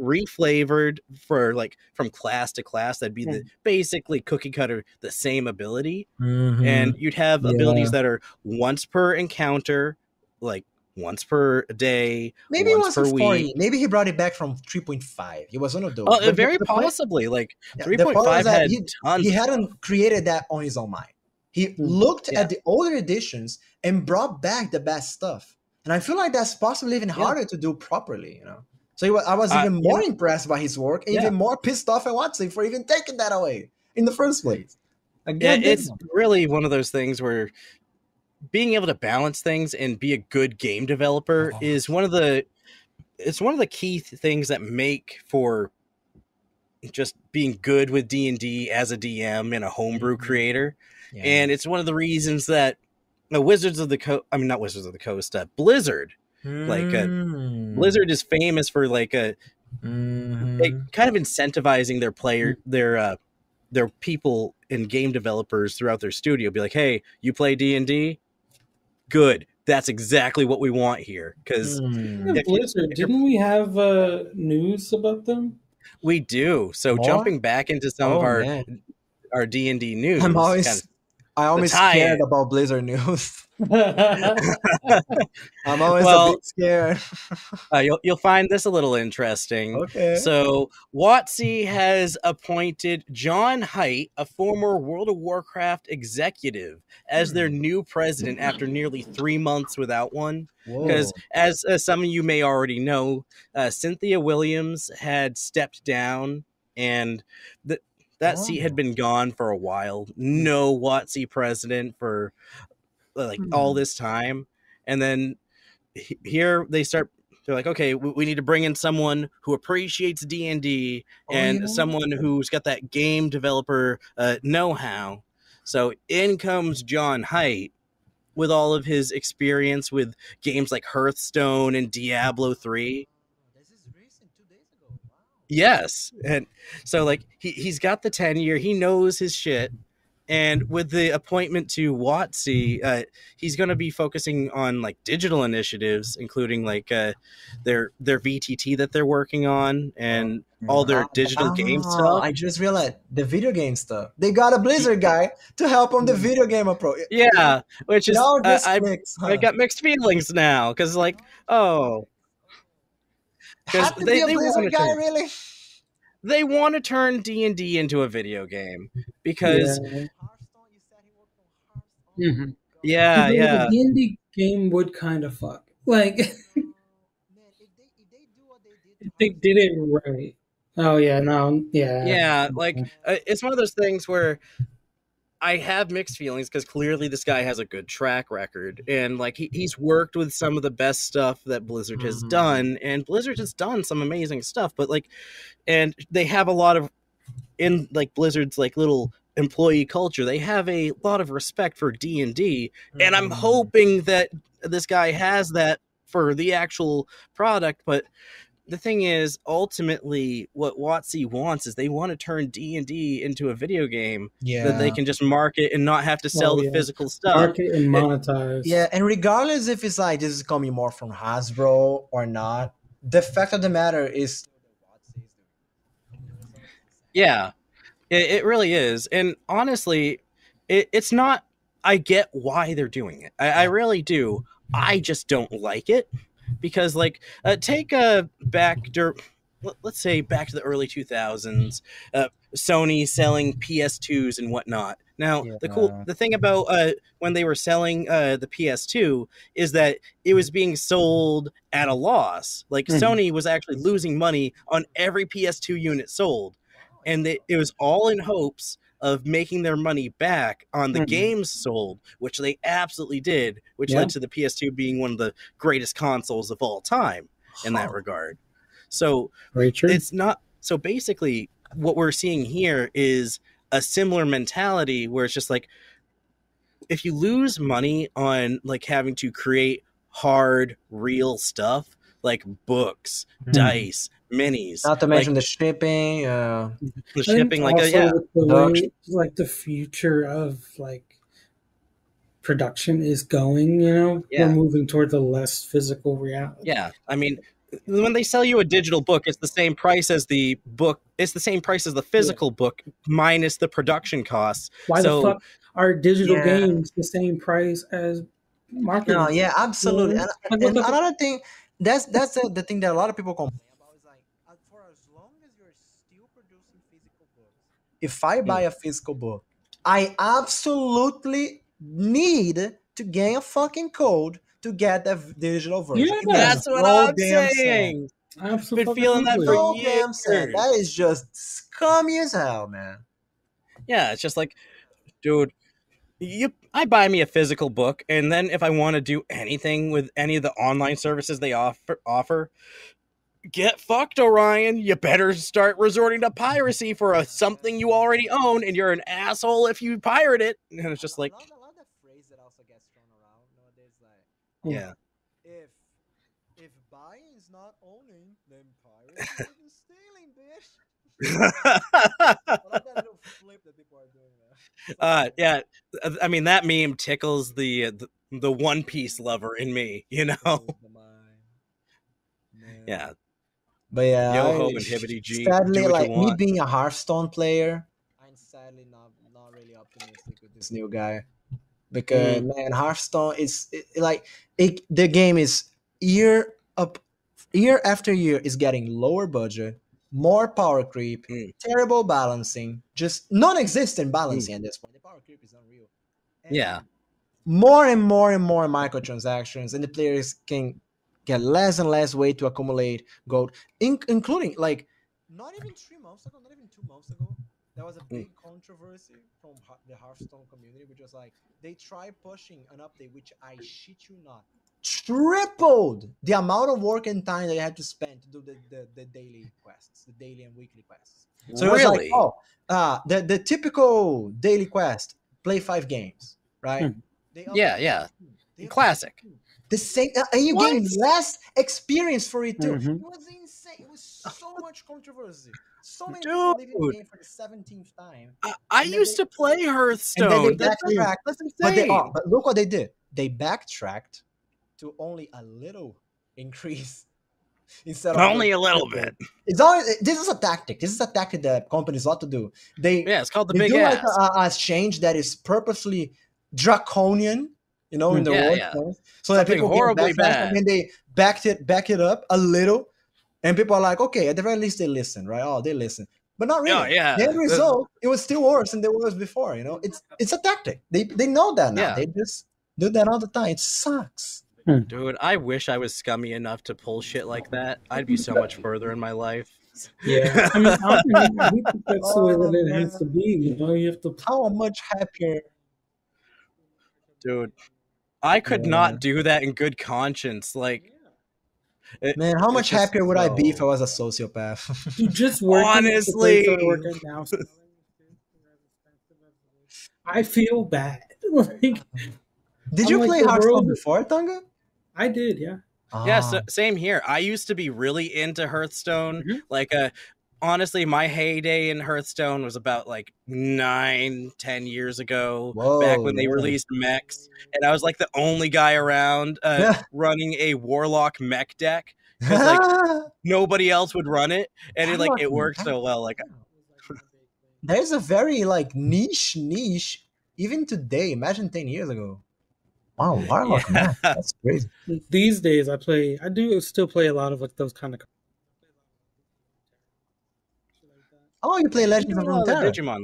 reflavored for like from class to class. That'd be the basically cookie cutter the same ability, and you'd have abilities that are once per encounter, like once per day, maybe once per week. Maybe he brought it back from 3.5. It was one of those. Oh, very possibly. Like 3.5 had tons. He hadn't created that on his own mind. He looked at the older editions and brought back the best stuff. And I feel like that's possibly even harder to do properly, you know? So I was even more impressed by his work, and even more pissed off at Watson for even taking that away in the first place. Again, it's really one of those things where being able to balance things and be a good game developer is one of the, it's one of the key things that make for just being good with D&D as a DM and a homebrew creator. Yeah. And it's one of the reasons that the Wizards of the Coast, I mean, not Wizards of the Coast, Blizzard, Blizzard is famous for like a like kind of incentivizing their player, their people and game developers throughout their studio. Be like, hey, you play D&D? Good. That's exactly what we want here. Because Blizzard, didn't we have news about them? We do. So jumping back into some of our D&D news. I'm always scared about Blizzard news. I'm always a bit scared. You'll find this a little interesting. Okay. So WotC has appointed John Height, a former World of Warcraft executive, as their new president after nearly 3 months without one. Because as some of you may already know, Cynthia Williams had stepped down, and that seat had been gone for a while. No WotC president for like all this time, and then here they start. They're like, okay, we need to bring in someone who appreciates D&D and someone who's got that game developer know-how. So in comes John Height with all of his experience with games like Hearthstone and Diablo 3. This is recent, 2 days ago. Wow. Yes, and so like he's got the tenure. He knows his shit. And with the appointment to WotC, he's going to be focusing on like digital initiatives, including like their VTT that they're working on and all their digital game stuff. I just realized the video game stuff. They got a Blizzard guy to help them the video game approach. Yeah, which is I got mixed feelings now because like have to be a Blizzard guy really. They want to turn D&D into a video game because yeah, the D&D game would kind of fuck. Like they did it right. Oh yeah, no, yeah, yeah. Like it's one of those things where I have mixed feelings because clearly this guy has a good track record, and like he's worked with some of the best stuff that Blizzard has done, and Blizzard has done some amazing stuff, but like, and they have a lot of in like Blizzard's like little employee culture. They have a lot of respect for D&D, and I'm hoping that this guy has that for the actual product, but the thing is, ultimately, what WotC wants is they want to turn D&D into a video game that they can just market and not have to sell the physical stuff. Market and monetize. Yeah, and regardless if it's like, this is coming more from Hasbro or not, the fact of the matter is... Yeah, it really is. And honestly, it's not... I get why they're doing it. I really do. I just don't like it. Because, like, take let's say back to the early 2000s, Sony selling PS2s and whatnot. Now, the thing about when they were selling the PS2 is that it was being sold at a loss. Like, Sony was actually losing money on every PS2 unit sold. And it was all in hopes of making their money back on the games sold, which they absolutely did, which led to the PS2 being one of the greatest consoles of all time in that regard. So it's not, so basically what we're seeing here is a similar mentality where it's just like, if you lose money on like having to create hard, real stuff, like books, dice, minis. Not to mention like, the shipping. The shipping, like, like the future of like production is going, you know? Yeah. We're moving towards a less physical reality. Yeah. I mean, when they sell you a digital book, it's the same price as the book. It's the same price as the physical book minus the production costs. Why the fuck are digital games the same price as marketing? No, yeah, absolutely. And another thing, that's the thing that a lot of people complain. If I buy a physical book, I absolutely need to gain a fucking code to get a digital version. Yeah, that's what I'm saying. Absolutely. Been feeling that for years. That is just scummy as hell, man. Yeah, it's just like, dude, I buy me a physical book, and then if I want to do anything with any of the online services they offer, get fucked, Orion. You better start resorting to piracy for something you already own, and you're an asshole if you pirate it. And it's just like... I love that phrase that also gets thrown around nowadays. Like, yeah. If buying is not owning, then piracy is stealing, bitch. Yeah, I mean, that meme tickles the One Piece lover in me, you know. Yeah, but yeah, sadly, like me being a Hearthstone player, I'm sadly not really optimistic with this new guy, because man, Hearthstone is the game is year after year is getting lower budget. More power creep, terrible balancing, just non-existent balancing at this point. The power creep is unreal. And yeah. More and more and more microtransactions, and the players can get less and less way to accumulate gold, including, like, not even 3 months ago, not even 2 months ago, there was a big controversy from the Hearthstone community, which was like, they tried pushing an update, which I shit you not, tripled the amount of work and time that you had to spend to do the daily quests, the daily and weekly quests. So really? It was like, the typical daily quest, play 5 games, right? Yeah. Classic. The same, and you gain less experience for it too. It was insane. It was so much controversy. So many people leaving the game for the 17th time. I used to play Hearthstone. And then they backtracked. That's insane. But look what they did. They backtracked to only a little increase instead of only a little bit. It's always this is a tactic that companies ought to do. It's called the big ass. Like a change that is purposely draconian, you know, in the world, so that people horribly bad, and they back it up a little, and people are like, okay, at the very least they listen, right? Oh, they listen, but not really. The end result, it was still worse than it was before. You know, it's a tactic. They know that now. They just do that all the time. It sucks. Dude, I wish I was scummy enough to pull shit like that. I'd be so much further in my life. Yeah, I mean, I think that's the way that it has to be. You know, you have to. How much happier, dude? I could not do that in good conscience. Like, man, how much happier would I be if I was a sociopath? You just work honestly. I feel bad. Like, did you play Hearthstone before, Tonga? I did, yeah. Yeah, so, same here. I used to be really into Hearthstone. Like, honestly, my heyday in Hearthstone was about like 9-10 years ago, back when they released mechs. And I was like the only guy around running a Warlock mech deck. Because like nobody else would run it. And it, like, it worked so well. Like, there's a very like niche, even today. Imagine 10 years ago. Wow, Warlock, man, that's crazy. These days, I do still play a lot of like those kind of. Oh, you play Legends of Runeterra? Digimon,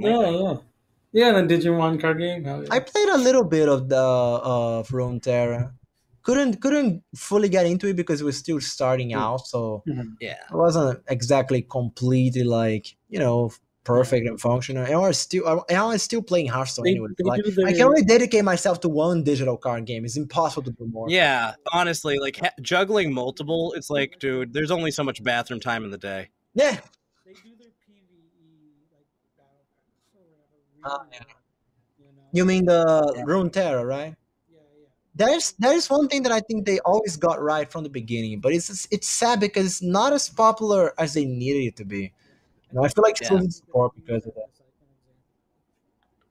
yeah, the Digimon card game. Oh, yeah. I played a little bit of the Runeterra. Couldn't fully get into it because we're still starting out, so it wasn't exactly completely like, you know, perfect and functional. And I'm still playing Hearthstone anyway. Like, I can only dedicate myself to one digital card game. It's impossible to do more. Yeah, honestly, like juggling multiple, it's like, dude, there's only so much bathroom time in the day. Yeah. They do their PvE like battle. You mean the Runeterra, right? Yeah. There's one thing that I think they always got right from the beginning, but it's sad because it's not as popular as they needed it to be. No, I feel like it's losing support because of that.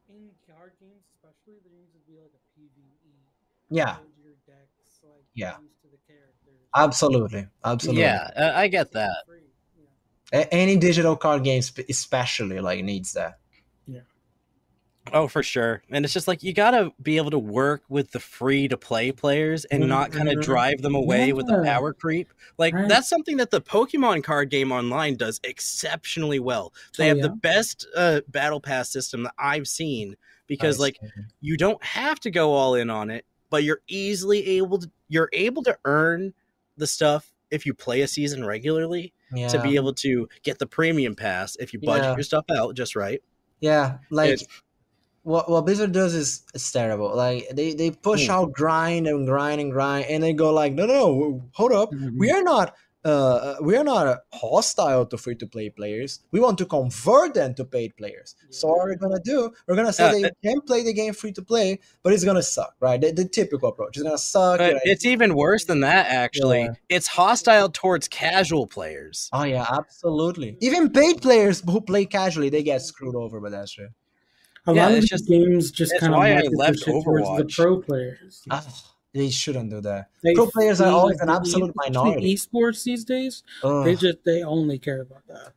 In card games, especially, there needs to be like a PvE. Yeah. Yeah. Absolutely. Yeah, I get that. Any digital card game, especially, like needs that. Yeah. Oh, for sure. And it's just like you gotta be able to work with the free-to-play players and not kind of drive them away with the power creep. Like that's something that the Pokemon card game online does exceptionally well. They have the best battle pass system that I've seen because like you don't have to go all in on it. but you're easily able to, you're able to earn the stuff if you play a season regularly to be able to get the premium pass if you budget your stuff out just right. Like what Blizzard does is it's terrible. Like they push out grind, and they go like, no, hold up, we are not hostile to free-to-play players. We want to convert them to paid players. So what we're gonna do, we're gonna say they can play the game free-to-play, but it's gonna suck, right? The typical approach is gonna suck. Right? It's even worse than that, actually. Yeah. It's hostile towards casual players. Oh yeah, absolutely. Even paid players who play casually, they get screwed over by that shit. A lot of these games just kind of left towards the pro players. They shouldn't do that. Pro players are always an absolute minority. Esports these days, they only care about that.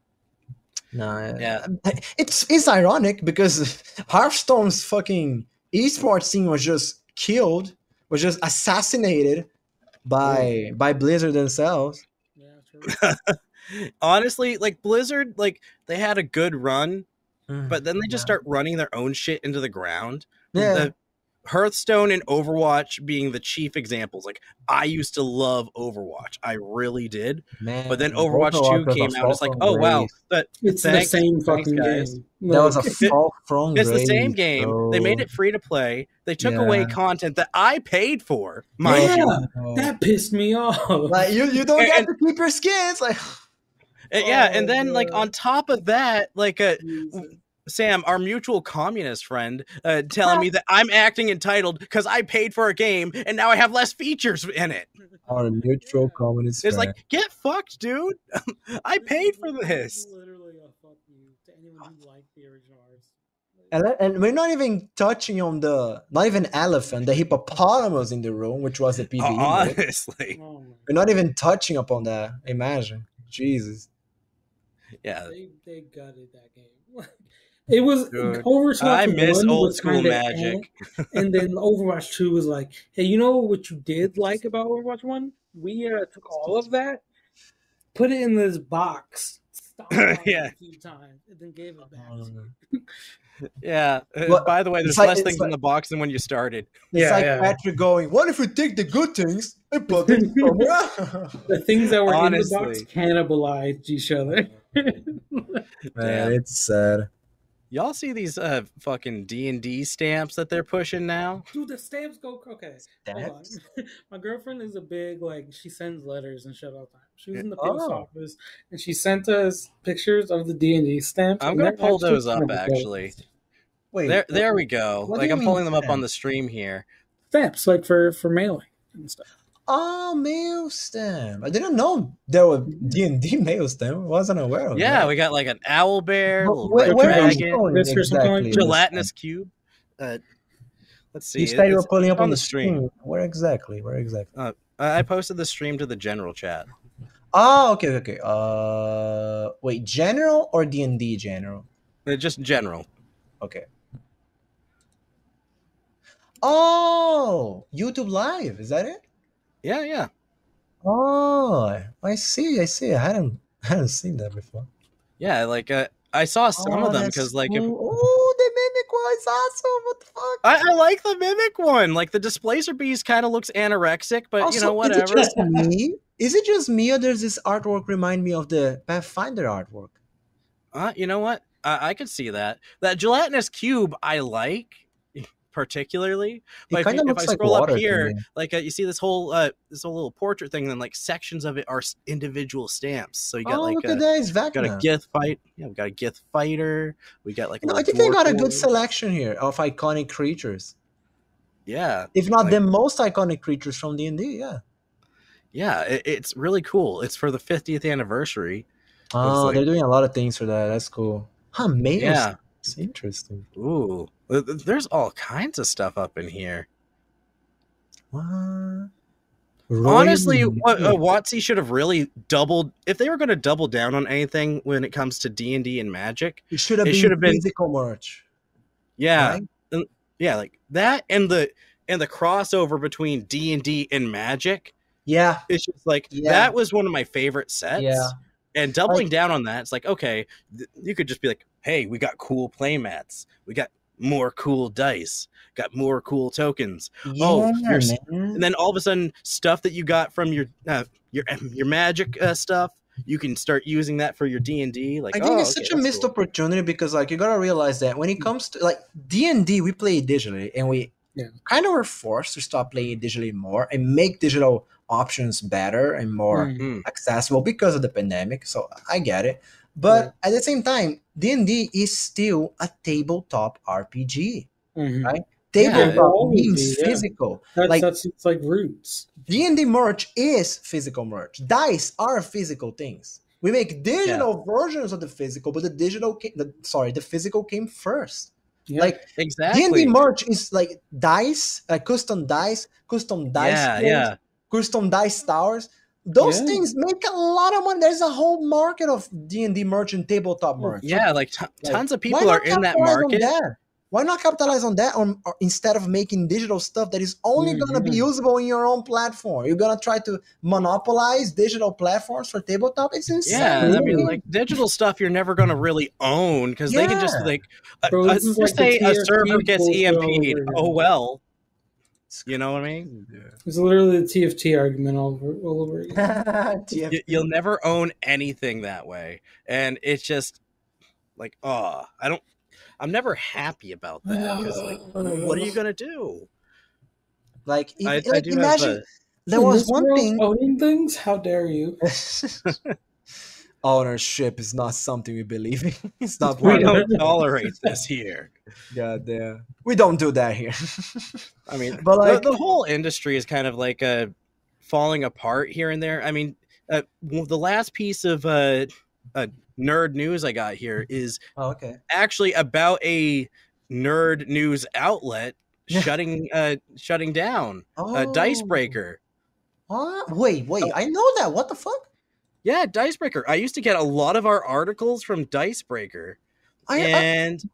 No, it's ironic because Hearthstone's fucking esports scene was just killed, was just assassinated by Blizzard themselves. Yeah, true. Honestly, like Blizzard, like they had a good run, but then they just start running their own shit into the ground. Yeah. Hearthstone and Overwatch being the chief examples. Like I used to love Overwatch, I really did, but then Overwatch 2 came out. It's like, oh wow, it's the same fucking game. That was a fall from grace. It's the same game. Bro. They made it free to play. They took away content that I paid for. Mind you, that pissed me off. Like you don't get to keep your skins. Like and then like on top of that, like Sam, our mutual communist friend, telling me that I'm acting entitled because I paid for a game and now I have less features in it. Our mutual communist friend. It's like, get fucked, dude. I paid for this. Literally a fuck you to anyone who liked the original artist. And we're not even touching on the hippopotamus in the room, which was the PvE. Honestly. We're not even touching upon that. Imagine. Jesus. Yeah. They gutted that game. It was Overwatch. I miss old school magic. And then Overwatch 2 was like, hey, you know what you did like about Overwatch 1? We took all of that, put it in this box, stopped a few times, and then gave it back. Yeah. Well, by the way, there's less things in the box than when you started. It's like Patrick going, what if we take the good things and put them somewhere? The things that were in the box cannibalized each other. Man, it's sad. Y'all see these fucking D&D stamps that they're pushing now? Dude, the stamps go... Okay. Stamps? My girlfriend is a big, like, she sends letters and shit all the time. She was in the post office, and she sent us pictures of the D&D stamps. I'm going to pull those up, actually. Wait. There we go. Like, I'm pulling them up on the stream here. Stamps, like, for mailing and stuff. Oh, mail stamp. I didn't know there were D&D mail stamp. I wasn't aware of that. Yeah, we got like an owl bear, dragon, exactly. Gelatinous cube. Let's see. You said you were pulling up on the stream. Where exactly? I posted the stream to the general chat. Oh, okay. Wait, general or D&D general? Just general. Okay. Oh, YouTube Live. Is that it? Yeah. Oh, I see. I hadn't seen that before. Yeah, like I saw some of them because like, oh, the mimic one is awesome. What the fuck? I like the mimic one. Like the displacer beast kind of looks anorexic, but also, you know, whatever. Is it just me, or does this artwork remind me of the Pathfinder artwork? You know what? I could see that. That gelatinous cube, I like. Particularly, but if I scroll up here, like you see this whole little portrait thing, and then like sections of it are individual stamps. So you got like a Gith fight. Yeah, we got a Gith fighter. We got like. I think they got a good selection here of iconic creatures. Yeah, if not the most iconic creatures from D&D. Yeah, it's really cool. It's for the 50th anniversary. Oh, like, they're doing a lot of things for that. That's cool. Amazing. Yeah. It's interesting. Ooh, there's all kinds of stuff up in here. What? Honestly, WotC should have really doubled. If they were going to double down on anything when it comes to D&D and Magic, it should have been physical merch. Yeah, right? Yeah, like that, and the crossover between D&D and Magic. Yeah, it's just like that was one of my favorite sets. Yeah, and doubling down on that, it's like okay, you could just be like. Hey, we got cool playmats. We got more cool dice, got more cool tokens. Yeah, and then all of a sudden, stuff that you got from your magic stuff, you can start using that for your D&D. Like, I think it's such a missed opportunity, because like you gotta realize that when it comes to like D&D, we play digitally, and we kind of were forced to stop playing digitally more and make digital options better and more accessible because of the pandemic. So I get it. But at the same time, D&D is still a tabletop RPG, right? Tabletop means physical. That's it's like roots. D&D merch is physical merch. Dice are physical things. We make digital versions of the physical, but the physical came first. Yeah, like exactly. D&D merch is like dice, like custom dice, custom dice towers. Those things make a lot of money. There's a whole market of D&D merch and tabletop merch. Yeah, like tons of people are in that market. Why not capitalize on that or instead of making digital stuff that is only going to be usable in your own platform? You're going to try to monopolize digital platforms for tabletop? It's insane. Yeah, I mean, like digital stuff you're never going to really own because they can just like, say a server gets EMP'd, you know what I mean? Yeah. It's literally the TFT argument all over again. You'll never own anything that way, and it's just like, I'm never happy about that. Because like, what are you gonna do? Like, imagine there was one thing. Owning things? How dare you? Ownership is not something we believe in. It's not. We don't tolerate this here. God damn. We don't do that here. I mean, but like, the whole industry is kind of like falling apart here and there. I mean, the last piece of nerd news I got here is actually about a nerd news outlet shutting down. Dicebreaker. Wait. I know that. What the fuck? Yeah, Dicebreaker. I used to get a lot of our articles from Dicebreaker. Dicebreaker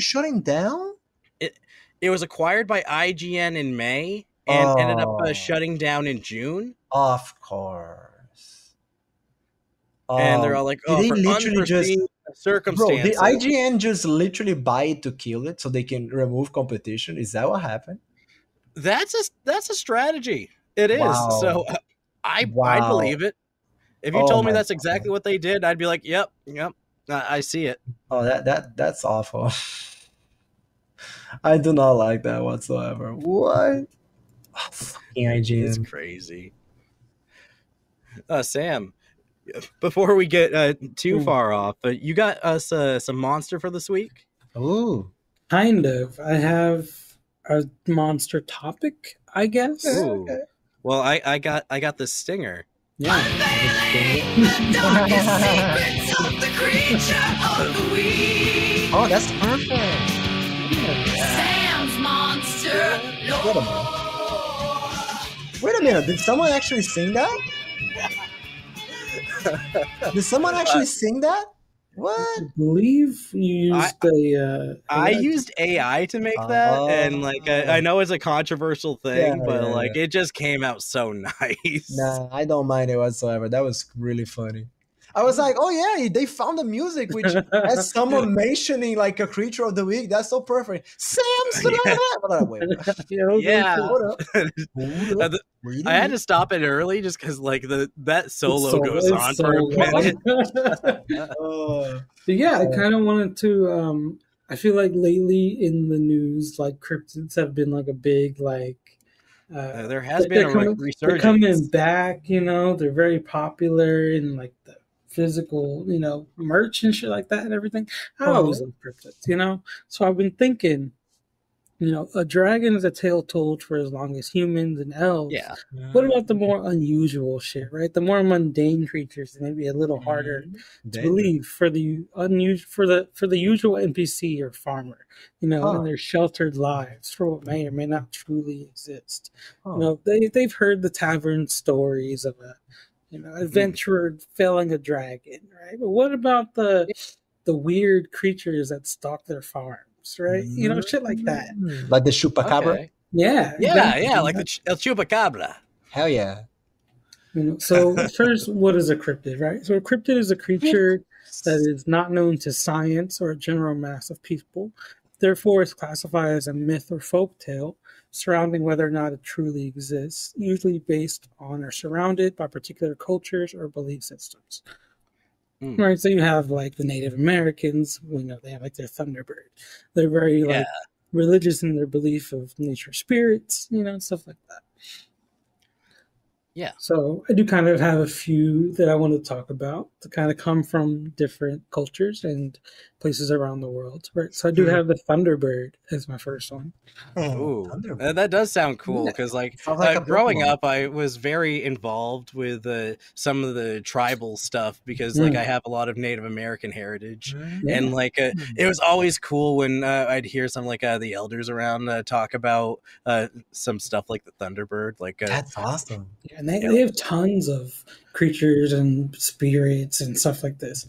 shutting down? It was acquired by IGN in May and ended up shutting down in June. Of course. And they're all like, for unforeseen circumstances. Bro, did IGN just literally buy it to kill it so they can remove competition? Is that what happened? That's a strategy. It is. Wow. So... I believe it. If you told me that's exactly what they did, I'd be like, yep, I see it. Oh, that's awful. I do not like that whatsoever. What? Oh, fucking IGN. It's crazy. Sam, before we get too far off, you got us some monster for this week? Ooh. Kind of. I have a monster topic, I guess. Ooh. Okay. Well, I got the stinger. Yeah. Unveiling the darkest secrets of the creature of the week. Oh, that's perfect. Sam's monster. Wait a minute. Did someone actually sing that? What? I believe you used I used AI to make that, and like I know it's a controversial thing, but it just came out so nice. Nah, I don't mind it whatsoever. That was really funny. I was like, oh yeah, they found the music, which has someone mentioning like a creature of the week. That's so perfect. Sam's I had to stop it early just because like that solo goes on for a minute. But yeah, I kind of wanted to. I feel like lately in the news, like cryptids have been like a big like. There has been a resurgence. They're coming back, you know. They're very popular in like the physical, you know, merch and shit like that and everything. I always love cryptids, you know. So I've been thinking, you know, a dragon is a tale told for as long as humans and elves. Yeah. What about the more unusual shit, right? The more mundane creatures, maybe a little harder to believe for the unusual, for the usual NPC or farmer, you know, in their sheltered lives for what may or may not truly exist. You know, they've heard the tavern stories of a, you know, adventurer felling a dragon, right? But what about the weird creatures that stalk their farm? Right, you know, shit like that, like the chupacabra. Like the chupacabra. Hell yeah. You know, so first, what is a cryptid, right? So a cryptid is a creature that is not known to science or a general mass of people. Therefore, it's classified as a myth or folk tale surrounding whether or not it truly exists, usually based on or surrounded by particular cultures or belief systems. Mm. Right, so you have like the Native Americans, you know, they have like their Thunderbird. They're very like religious in their belief of nature spirits, you know, and stuff like that. Yeah. So I do kind of have a few that I want to talk about that kind of come from different cultures and places around the world. Right. So I do have the Thunderbird as my first one. Oh, that does sound cool because, like growing up, I was very involved with some of the tribal stuff because, like, I have a lot of Native American heritage, and like it was always cool when I'd hear some like the elders around talk about some stuff like the Thunderbird. Like that's awesome. Yeah, and they have tons of creatures and spirits and stuff like this.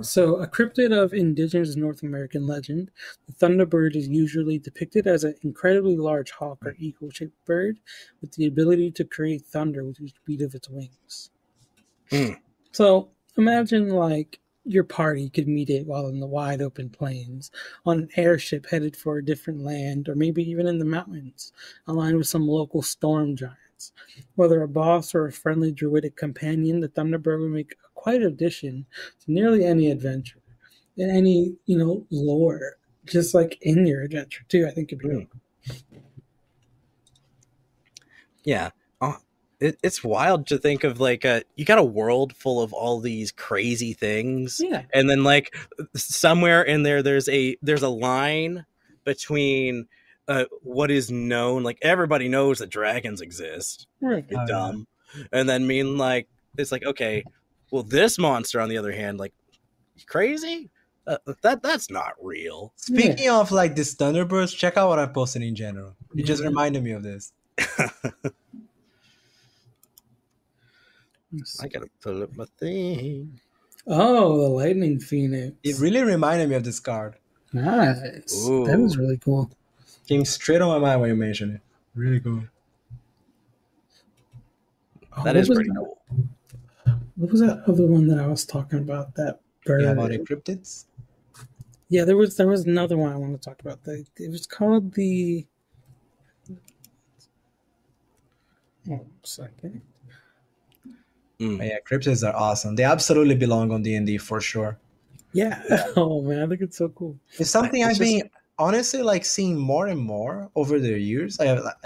So a cryptid of indigenous North American legend, the Thunderbird is usually depicted as an incredibly large hawk or eagle-shaped bird with the ability to create thunder with each beat of its wings. Mm. So imagine like your party could meet it while in the wide open plains, on an airship headed for a different land, or maybe even in the mountains, aligned with some local storm giant. Whether a boss or a friendly druidic companion, the Thunderbird would make quite an addition to nearly any adventure and any, you know, lore, just like in your adventure too. I think it'd be really cool. Yeah. It's wild to think of like you got a world full of all these crazy things. Yeah. And then like somewhere in there, there's a line between what is known, like everybody knows that dragons exist, right? You're dumb. And then mean like it's like, okay, well this monster on the other hand, like crazy, that's not real. Speaking of like this Thunderbirds, check out what I posted in general. It just reminded me of this. I gotta pull up my thing. Oh, the Lightning Phoenix. It really reminded me of this card. Nice. Ooh. That was really cool. Came straight on my mind when you mentioned it. Really cool. Oh, that is pretty cool. What was that other one that I was talking about? That bird. Yeah, about cryptids? Yeah, there was another one I want to talk about. It was called the... One second. Mm. Yeah, cryptids are awesome. They absolutely belong on D&D for sure. Yeah. Oh, man, I think it's so cool. It's something I've been... honestly, like seeing more and more over the years,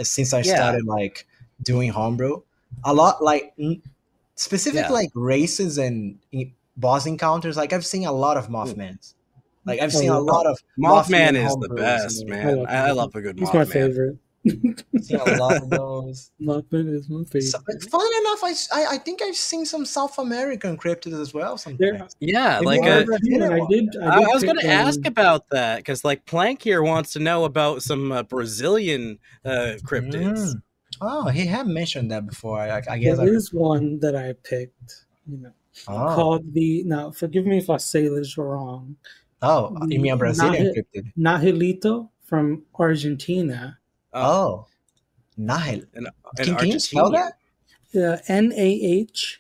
since I started like doing homebrew, a lot like specific like races and boss encounters. Like I've seen a lot of Mothmans. Like I've seen a lot of Mothman is the best, man. I love a good Mothman. It's my favorite. I've seen a lot of those. Mothman is my favorite. So, funnily enough, I think I've seen some South American cryptids as well. Sometimes. Yeah, like I was going to ask about that because like Plank here wants to know about some Brazilian cryptids. Mm. Oh, he had mentioned that before. I guess there is one that I picked. You know, called the. Now, forgive me if I say this wrong. Oh, you mean a Brazilian cryptid? Nahilito from Argentina. Oh, Nahil. Can you spell that? Nahuelito.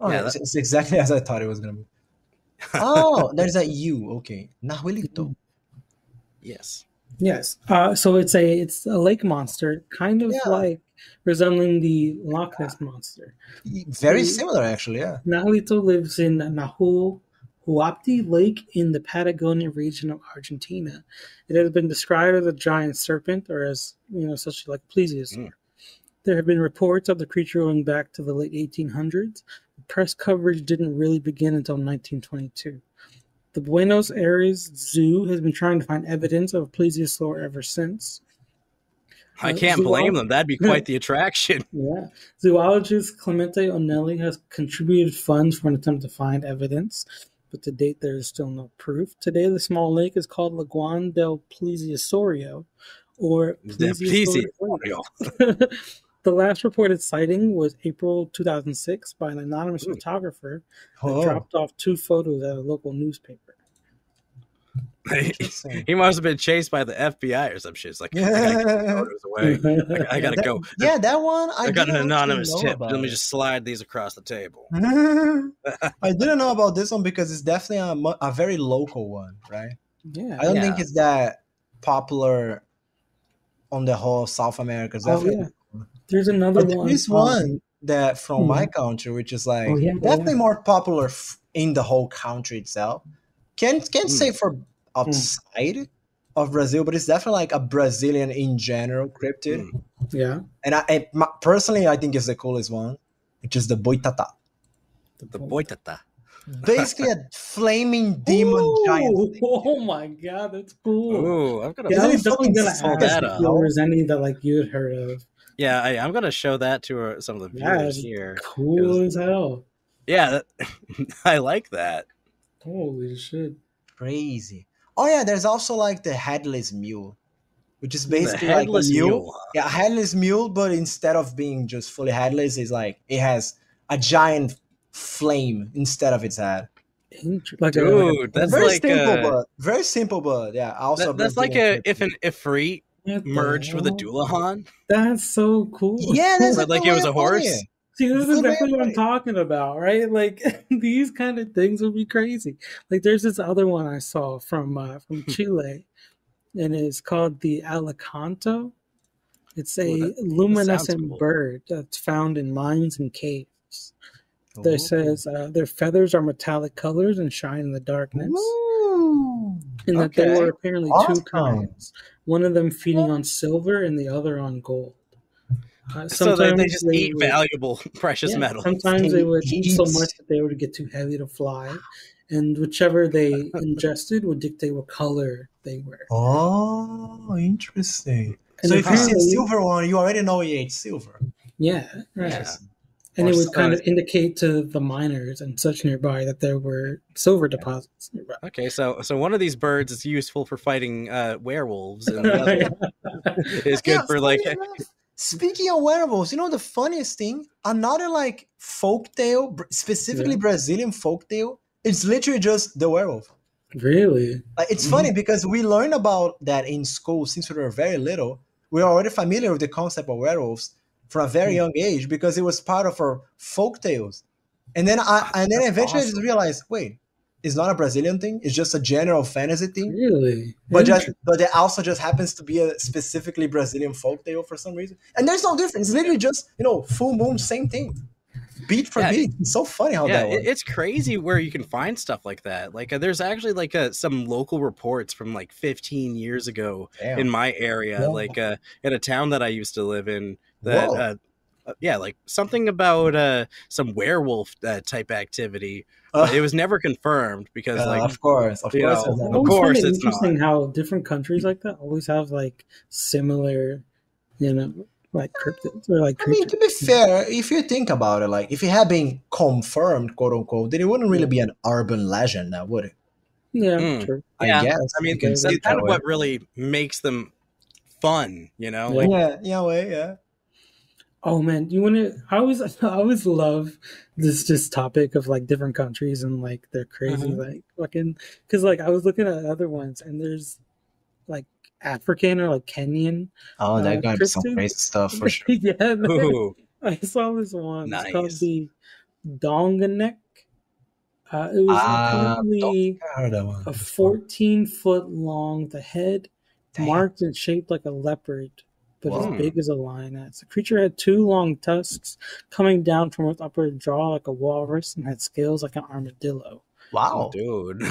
Oh, yeah, that's exactly as I thought it was going to be. Oh, there's a U. Okay, Nahuelito. Yes. Yes. So it's a lake monster, kind of like resembling the Loch Ness monster. Very similar, actually. Yeah. Nahuelito lives in Nahuel. Huapti Lake in the Patagonia region of Argentina. It has been described as a giant serpent, or as, you know, such like plesiosaur. Mm. There have been reports of the creature going back to the late 1800s. Press coverage didn't really begin until 1922. The Buenos Aires Zoo has been trying to find evidence of a plesiosaur ever since. I can't blame them. That'd be quite the attraction. Yeah. Zoologist Clemente Onelli has contributed funds for an attempt to find evidence. But to date, there is still no proof. Today, the small lake is called Lagoon del Plesiosaurio, or Plesiosaurio. The last reported sighting was April 2006 by an anonymous photographer who dropped off 2 photos at a local newspaper. He must have been chased by the FBI or some shit. It's like, I gotta go. Yeah, that one. I got an anonymous tip. Let me just slide these across the table. I didn't know about this one because it's definitely a very local one, right? Yeah. I don't think it's that popular on the whole South America. Oh, yeah. There's another one. There's one that from my country, which is like more popular in the whole country itself. Can't say for outside of Brazil, but it's definitely like a Brazilian in general cryptid. Yeah. And I personally, I think it's the coolest one, which is the Boitata. The Boitata. Basically a flaming demon giant thing. Oh my god, that's cool. Ooh, I'm going to pull that up. There's any that like you'd heard of. Yeah, I'm going to show that to some of the viewers here. Cool as hell. Yeah, I like that. Holy shit. Crazy. Oh yeah, there's also like the headless mule, which is basically like a mule. Yeah, a headless mule, but instead of being just fully headless, it's like it has a giant flame instead of its head. Like, dude, that's very like simple, but very simple, but yeah. Also, that's like an Ifrit merged with a Dulahan. That's so cool. Yeah, that's like it was a horse. See, this is exactly what I'm talking about, right? Like, these kind of things would be crazy. Like, there's this other one I saw from Chile, and it's called the Alicanto. It's a luminescent bird that's found in mines and caves. Ooh. That says their feathers are metallic colors and shine in the darkness. Ooh. And that there were apparently two kinds, one of them feeding on silver and the other on gold. So they just eat valuable precious metals. Sometimes they would eat so much that they would get too heavy to fly, and whichever they ingested would dictate what color they were. Oh, interesting. And so if you see a silver one, you already know he ate silver. Yeah, right. Yeah. And it would kind of indicate to the miners and such nearby that there were silver deposits nearby. Okay, so one of these birds is useful for fighting werewolves, and the other is good for like... Speaking of werewolves, you know the funniest thing? Another like folktale, specifically Brazilian folktale, it's literally just the werewolf. Really? Like, it's funny because we learn about that in school since we were very little. We were already familiar with the concept of werewolves from a very young age because it was part of our folktales. And then I just realized, wait, it's not a Brazilian thing. It's just a general fantasy thing. Really? But it also just happens to be a specifically Brazilian folktale for some reason. And there's no difference. It's literally just, you know, full moon, same thing. Beat for beat. It's so funny how that works. It's crazy where you can find stuff like that. Like there's actually like some local reports from like 15 years ago in my area, like in a town that I used to live in that, like something about some werewolf type activity. But it was never confirmed because, like, of course, it's interesting how different countries like that always have like similar, you know, like cryptids or like. I mean, to be fair, if you think about it, like if it had been confirmed, quote unquote, then it wouldn't really be an urban legend, now, would it? Yeah, true. I guess. I mean, that's kind of what really makes them fun, you know? Like, Oh man, you want to? I always love this topic of like different countries and like they're crazy like fucking because like I was looking at other ones and there's like African or like Kenyan. Oh, that guy did some crazy stuff for sure. I saw this one. Nice. It's called the Donganek. It was apparently a 14-foot long. The head marked and shaped like a leopard. But as big as a lioness. The creature had two long tusks coming down from its upper jaw like a walrus and had scales like an armadillo. Wow, dude.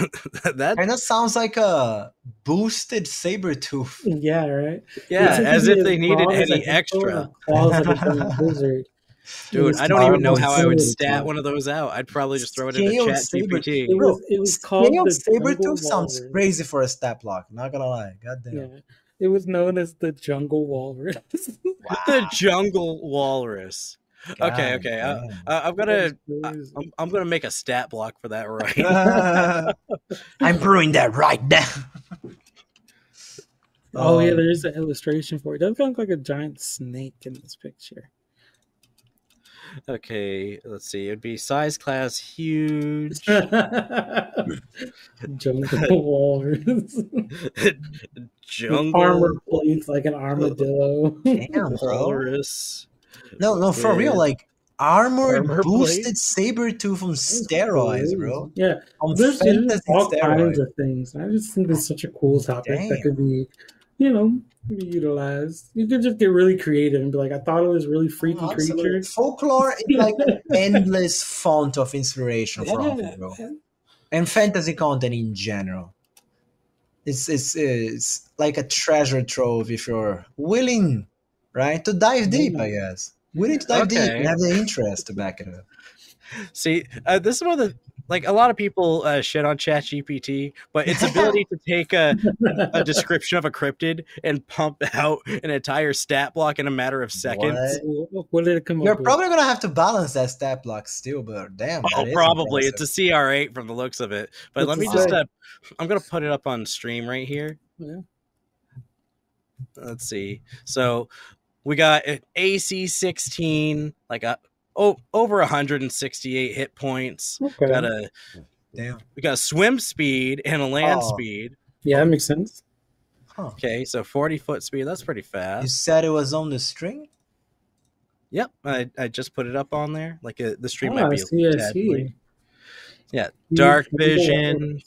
That kind of sounds like a boosted saber tooth. Yeah, right? Yeah, as if they needed any extra. Lizard. Dude, I don't even know how I would stat one of those out. I'd probably just throw it in a ChatGPT. It was called the saber tooth. Sounds crazy for a stat block. Not gonna lie. God damn. Yeah. It was known as the jungle walrus. Wow. The jungle walrus. God, okay. I'm gonna make a stat block for that right now. I'm brewing that right now. Oh yeah, there's an illustration for it. It does look like a giant snake in this picture. Okay, let's see. It'd be size class huge. Jump the walrus. Jungle armor plates like an armadillo. Damn, walrus. No, for real, like armor boosted saber-tooth from steroids, crazy. Bro. Yeah, there's all kinds of things. I just think it's such a cool topic that could be, you know, be utilized. You could just get really creative and be like, I thought it was really freaky creature. Folklore is like an endless font of inspiration for all, bro. And fantasy content in general. It's like a treasure trove if you're willing, right, to dive deep, I guess. We need to dive deep and have the interest to back it up. See, this is one of the, like, a lot of people shit on ChatGPT, but its ability to take a description of a cryptid and pump out an entire stat block in a matter of seconds. What did it come up with? You're probably going to have to balance that stat block still, but damn. Oh, probably. Impressive. It's a CR8 from the looks of it. But it's I'm going to put it up on stream right here. Yeah. Let's see. So we got an AC-16, like a over 168 hit points. Okay. We got a swim speed and a land speed. Yeah, that makes sense. Huh. Okay, so 40-foot speed. That's pretty fast. You said it was on the string? Yep, I just put it up on there. Like the stream might be a tad. Yeah, dark vision,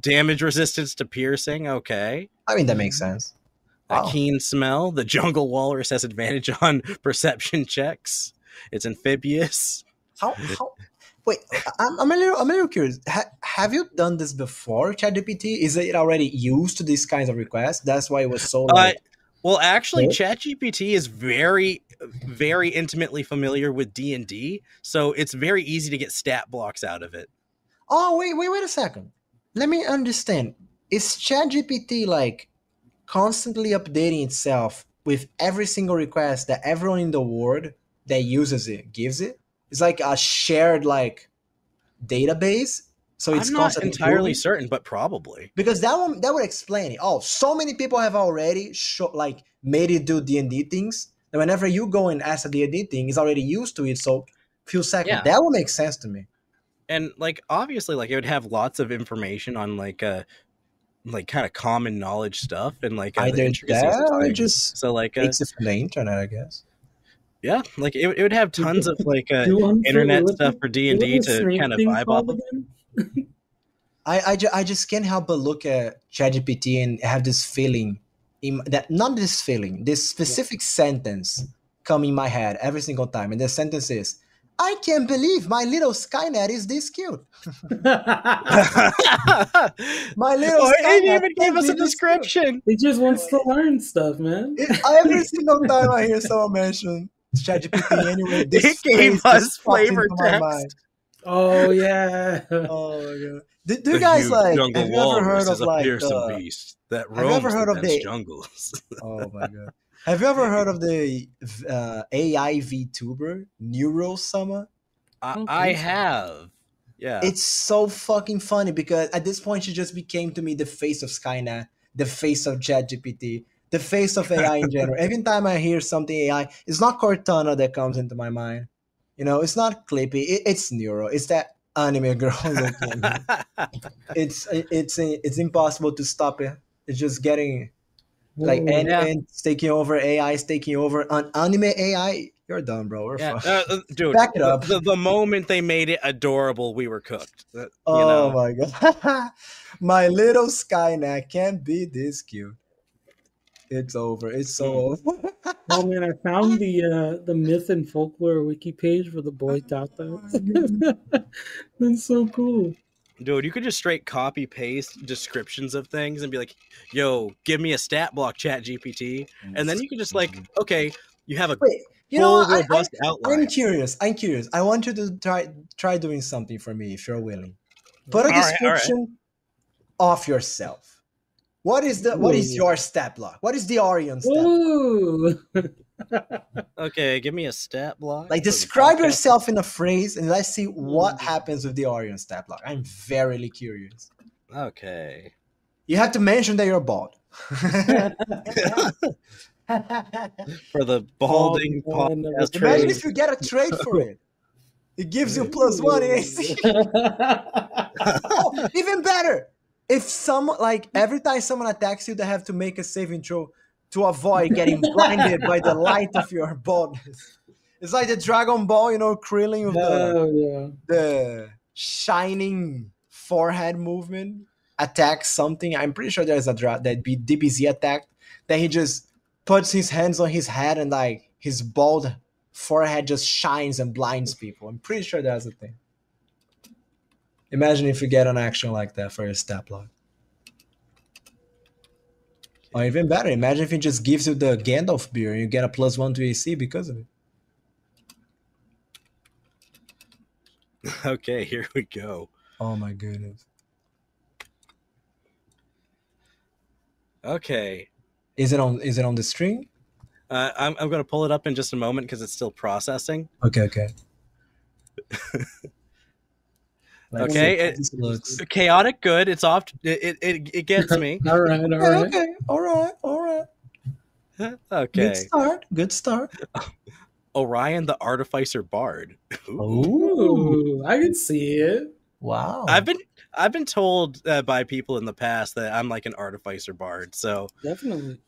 damage resistance to piercing. Okay, I mean that makes sense. A keen smell. The jungle walrus has advantage on perception checks. It's amphibious. Wait, I'm a little curious. Have you done this before, ChatGPT? Is it already used to these kinds of requests? That's why it was so like... Well, actually, ChatGPT is very, very intimately familiar with D&D, so it's very easy to get stat blocks out of it. Oh, wait a second. Let me understand. Is ChatGPT like constantly updating itself with every single request that everyone in the world that uses it gives it? It's like a shared like database. So it's I'm not entirely certain, but probably. Because that would explain it. Oh, so many people have already made it do D&D things. And whenever you go and ask a D&D thing, it's already used to it. So few seconds. Yeah. That would make sense to me. And like obviously, like it would have lots of information on like kind of common knowledge stuff and like either that or just so like it's from the internet, I guess. Yeah, like it would have tons of like internet stuff for D&D to kind of vibe off of them. I just can't help but look at ChatGPT and have this feeling this specific sentence come in my head every single time, and the sentence is, I can't believe my little Skynet is this cute. My little Skynet didn't even give us a description. It just wants to learn stuff, man. Every single time I hear someone mention ChatGPT anyway, it gave us flavor text. Oh yeah. Oh my god. Do you guys like? Have you ever heard of like the beast that roams the jungles? Oh my god. Have you ever heard of the AI VTuber, Neurosama? I have. Yeah. It's so fucking funny because at this point she just became to me the face of Skynet, the face of ChatGPT, the face of AI in general. Every time I hear something AI, it's not Cortana that comes into my mind. You know, it's not Clippy. It's Neuro. It's that anime girl. It's impossible to stop it. It's just getting... Like anime's taking over, AI's taking over. An anime AI, you're done, bro. We're fucked. Dude, back it up. The moment they made it adorable, we were cooked. Oh my god. My little Skynet can't be this cute. It's over. It's so over. Oh man, I found the myth and folklore wiki page for the Boitata. That's so cool. Dude, you could just straight copy paste descriptions of things and be like, yo, give me a stat block, ChatGPT. And then you could just like, okay, you have a robust outline. I'm curious. I want you to try doing something for me if you're willing. Put a description of yourself. What is your stat block? What is the Orion stat block? Okay, give me a stat block. Like describe yourself in a phrase and let's see what happens with the Orion stat block. I'm very curious. Okay. You have to mention that you're bald. For the balding podcast. Imagine if you get a trait for it. It gives you +1 in AC. Oh, even better. If someone, like, every time someone attacks you, they have to make a saving throw to avoid getting blinded by the light of your baldness. It's like the Dragon Ball, you know, Krillin with the shining forehead movement. Attacks something. I'm pretty sure there's a draft that DBZ attacked. Then he just puts his hands on his head and like his bald forehead just shines and blinds people. I'm pretty sure that's a thing. Imagine if you get an action like that for your stat block. Or even better, imagine if it just gives you the Gandalf beer and you get a +1 to AC because of it. Okay, here we go. Oh my goodness. Okay, is it on the stream? I'm gonna pull it up in just a moment because it's still processing. Okay. Okay, it looks chaotic. Good, it's off. It gets me. all right. Okay. Okay. Good start. Orion the Artificer Bard. Ooh, I can see it. Wow. I've been told by people in the past that I'm like an artificer bard, so definitely.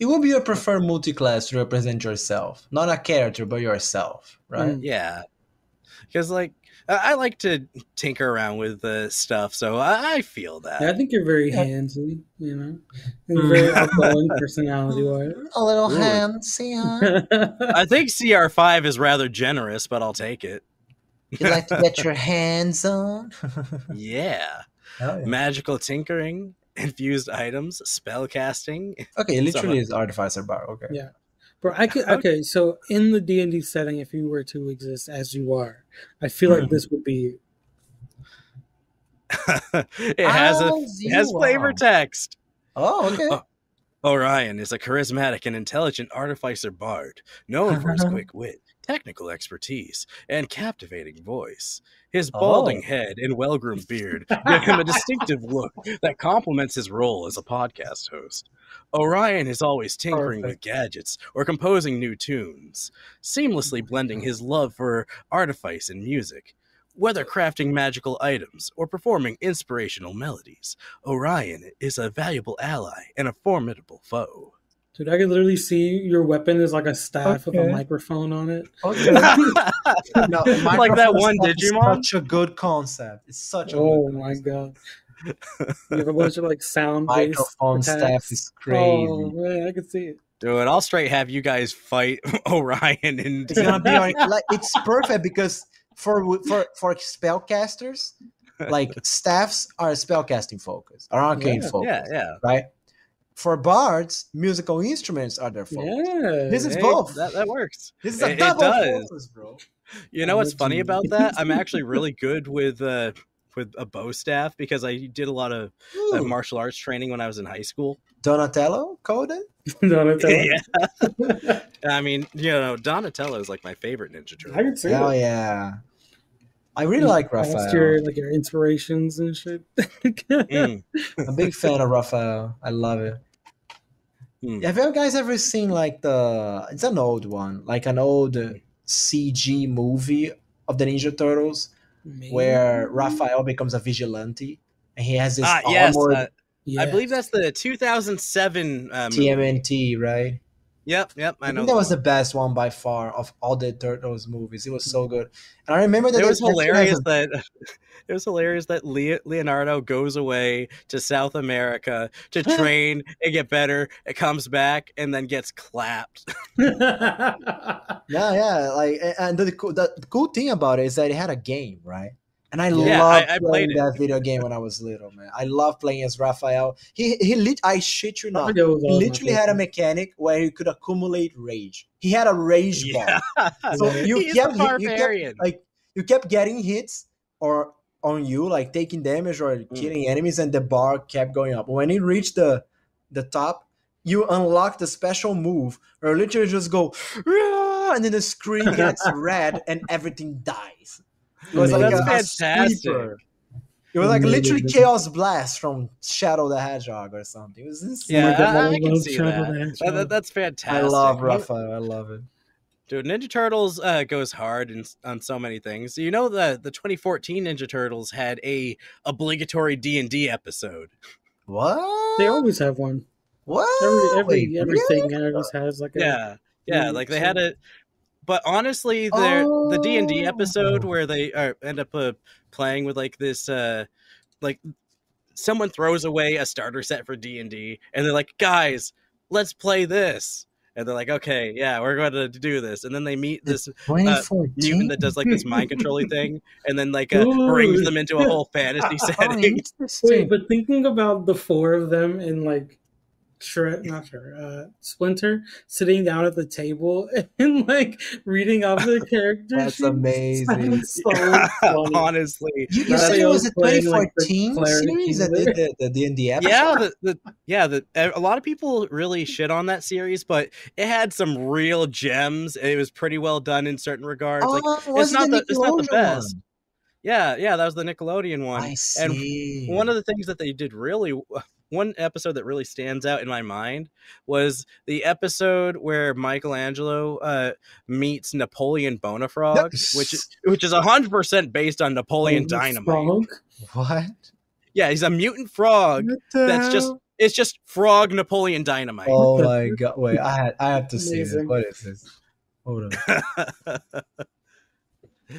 It will be your preferred multi-class to represent yourself, not a character, but yourself, right? Yeah, because like I like to tinker around with the stuff, so I feel that. Yeah, I think you're very handsy, you know, and very outgoing personality-wise. A little handsy, huh? I think CR5 is rather generous, but I'll take it. You like to get your hands on? Yeah. Magical tinkering, infused items, spell casting. Okay, literally is artificer bar. Okay. Yeah. Bro, okay, so in the D&D setting, if you were to exist as you are, I feel like this would be you. it has flavor text. Oh, okay. Orion is a charismatic and intelligent artificer bard, known for his quick wit, technical expertise, and captivating voice. His balding head and well-groomed beard give him a distinctive look that complements his role as a podcast host. Orion is always tinkering with gadgets or composing new tunes, seamlessly blending his love for artifice and music. Whether crafting magical items or performing inspirational melodies, Orion is a valuable ally and a formidable foe. Dude, I can literally see your weapon is like a staff with a microphone on it. Okay. No, like that one Digimon. Such a good concept. It's such a good concept. God. You have a bunch of like sound microphone staff is crazy. Oh man, I can see it. Dude, I'll straight have you guys fight Orion and it's gonna be like it's perfect because for spellcasters, like staffs are spellcasting focus, are arcane focus. Yeah. Right? For bards, musical instruments are their focus. Yeah, this is both. That works. This is a double focus, bro. You know what's funny about that? I'm actually really good with a bow staff because I did a lot of martial arts training when I was in high school. Donatello called it? Donatello. Yeah. I mean, you know, Donatello is like my favorite Ninja Turtle. I can see it. Yeah. I really like Raphael. Your inspirations and shit. I'm a big fan of Raphael. I love it. Have you guys ever seen like it's an old one, like an old CG movie of the Ninja Turtles where Raphael becomes a vigilante and he has this armor. Yes. I believe that's the 2007 TMNT, right? Yep, I know. I think that was the best one by far of all the Turtles movies. It was so good, and I remember that it was hilarious that Leonardo goes away to South America to train and get better. It comes back and then gets clapped. Yeah. Like, and the cool thing about it is that it had a game, right? And I loved playing that video game when I was little, man. I loved playing as Raphael. I shit you not, he literally had a mechanic where he could accumulate rage. He had a rage ball. So you kept getting hits or on you, like taking damage or killing enemies, and the bar kept going up. When it reached the top, you unlock the special move or literally just go, and then the screen gets red and everything dies. It was like that's fantastic. It was like literally Chaos Blast from Shadow the Hedgehog or something. It was insane. Yeah, I can see that. That's fantastic. I love Raphael. I love it. Dude, Ninja Turtles goes hard on so many things. You know, the 2014 Ninja Turtles had a obligatory D&D episode. What? They always have one. What? Everything really? Always has like a... Yeah, like they had a... But honestly, the D&D episode where they end up playing with like this... like someone throws away a starter set for D&D and they're like, guys, let's play this. And they're like, okay, yeah, we're going to do this. And then they meet this human that does like this mind controlling thing, and then like brings them into a whole fantasy setting. Wait, but thinking about the four of them in like Splinter sitting down at the table and like reading off their characters. That's amazing. Honestly, you said it was a 2014 series that did the D&D episode. A lot of people really shit on that series, but it had some real gems. It was pretty well done in certain regards. It's not the best. Yeah, that was the Nickelodeon one. I see. And one of the things that they did one episode that really stands out in my mind was the episode where Michelangelo meets Napoleon Bonafrog, which is 100% based on Napoleon Dynamite. Frog? What? Yeah, he's a mutant frog it's just frog Napoleon Dynamite. Oh my god! Wait, I have to see this. What is this? Hold on.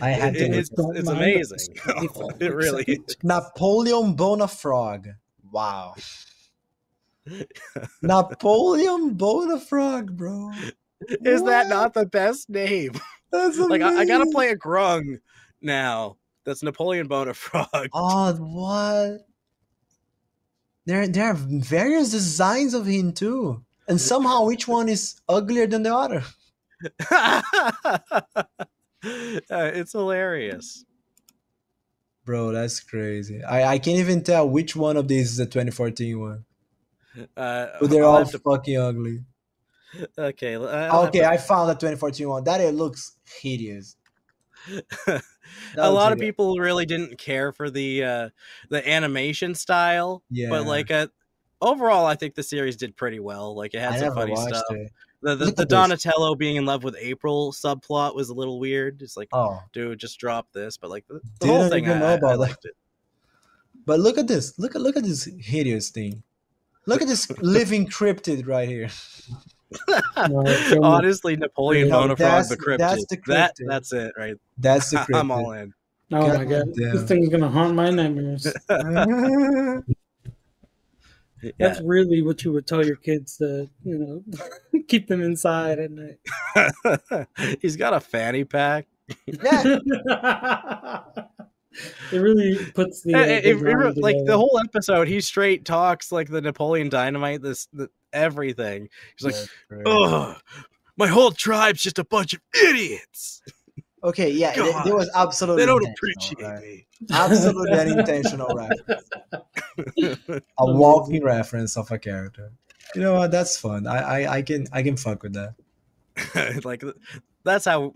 I had to. It's amazing. It really is. Napoleon Bonafrog. Wow. Napoleon Bonafrog, bro. Is that not the best name? That's amazing. Like, I gotta play a grung now. That's Napoleon Bonafrog. Oh, what? There are various designs of him too. And somehow each one is uglier than the other. It's hilarious. Bro, that's crazy. I can't even tell which one of these is the 2014 one. But they're all fucking ugly. Okay. I found the 2014 one. That it looks hideous. A lot of people really didn't care for the animation style. Yeah. But like overall, I think the series did pretty well. Like it had some funny stuff. The Donatello being in love with April subplot was a little weird. It's like, dude, just drop this. But like the whole thing, I liked it. But look at this. Look at this hideous thing. Look at this living cryptid right here. Honestly, Napoleon Bonafrog the cryptid. That's the cryptid. That's it, right? That's the cryptid. I'm all in. Oh my god, this thing's gonna haunt my nightmares. Yeah. That's really what you would tell your kids to, keep them inside at night. He's got a fanny pack. Yeah. It really puts the the whole episode. He straight talks like the Napoleon Dynamite. Everything. He's like, "Ugh, my whole tribe's just a bunch of idiots." Okay, yeah, it was absolutely. They don't appreciate me. Absolutely unintentional reference. A walking reference of a character. You know what? That's fun. I can fuck with that. Like that's how.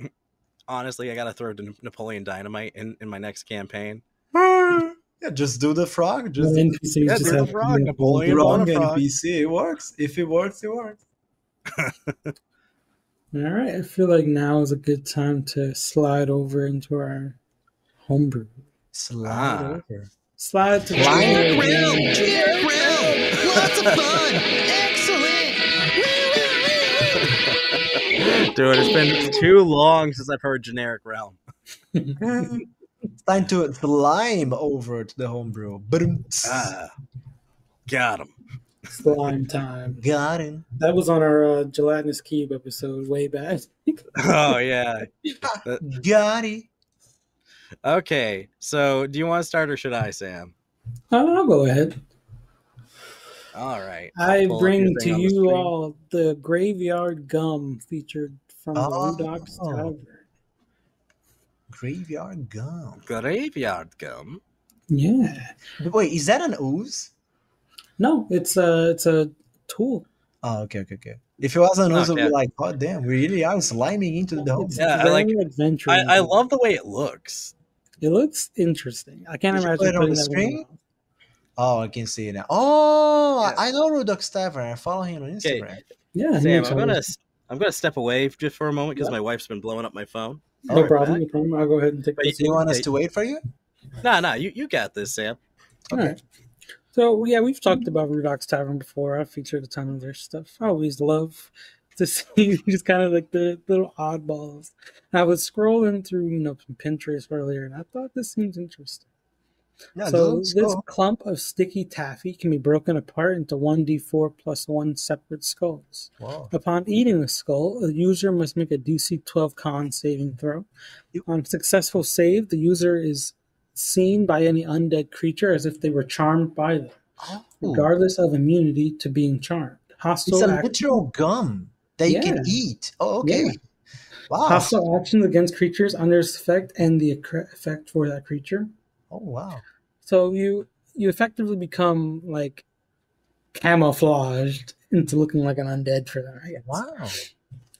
Honestly, I gotta throw Napoleon Dynamite in my next campaign. Yeah, just do the frog. Just do the frog. Napoleon NPC. It works. If it works, it works. All right, I feel like now is a good time to slide over into our homebrew. Slide to grill. Lots of fun. Excellent. Dude, it's been too long since I've heard generic realm. It's time to slime over to the homebrew. Got him. Slime time. Got it. That was on our Gelatinous Cube episode way back. Oh, yeah. Got it. Okay, so do you want to start or should I, Sam? I'll go ahead. All right. I bring to you all the Graveyard Gum featured from Rudok's Tavern. Graveyard Gum. Graveyard Gum? Yeah. Wait, is that an ooze? No, it's a tool. Oh, okay. If it wasn't us, we'd be like, oh damn, we really are sliming into the whole. Yeah, I love the way it looks. It looks interesting. I can't imagine it on the screen. Oh, I can see it now. Oh, yes. I know Rudok's Tavern. I follow him on Instagram. Okay. Yeah, Sam, I'm gonna step away just for a moment because my wife's been blowing up my phone. No problem. I'll go ahead and take. Do you want us to wait for you? No, you got this, Sam. Okay. All right. So yeah, we've talked about Rudok's Tavern before. I featured a ton of their stuff. I always love to see just kind of like the little oddballs. And I was scrolling through, some Pinterest earlier, and I thought this seems interesting. Yeah, so this clump of sticky taffy can be broken apart into 1d4 plus 1 separate skulls. Wow. Upon eating a skull, a user must make a DC 12 con saving throw. On successful save, the user is seen by any undead creature as if they were charmed by them, regardless of immunity to being charmed. Hostile it's a literal gum that you can eat. Oh, okay. Yeah. Wow. Hostile actions against creatures under its effect and the effect for that creature. Oh wow! So you effectively become like camouflaged into looking like an undead for them, I guess. Wow,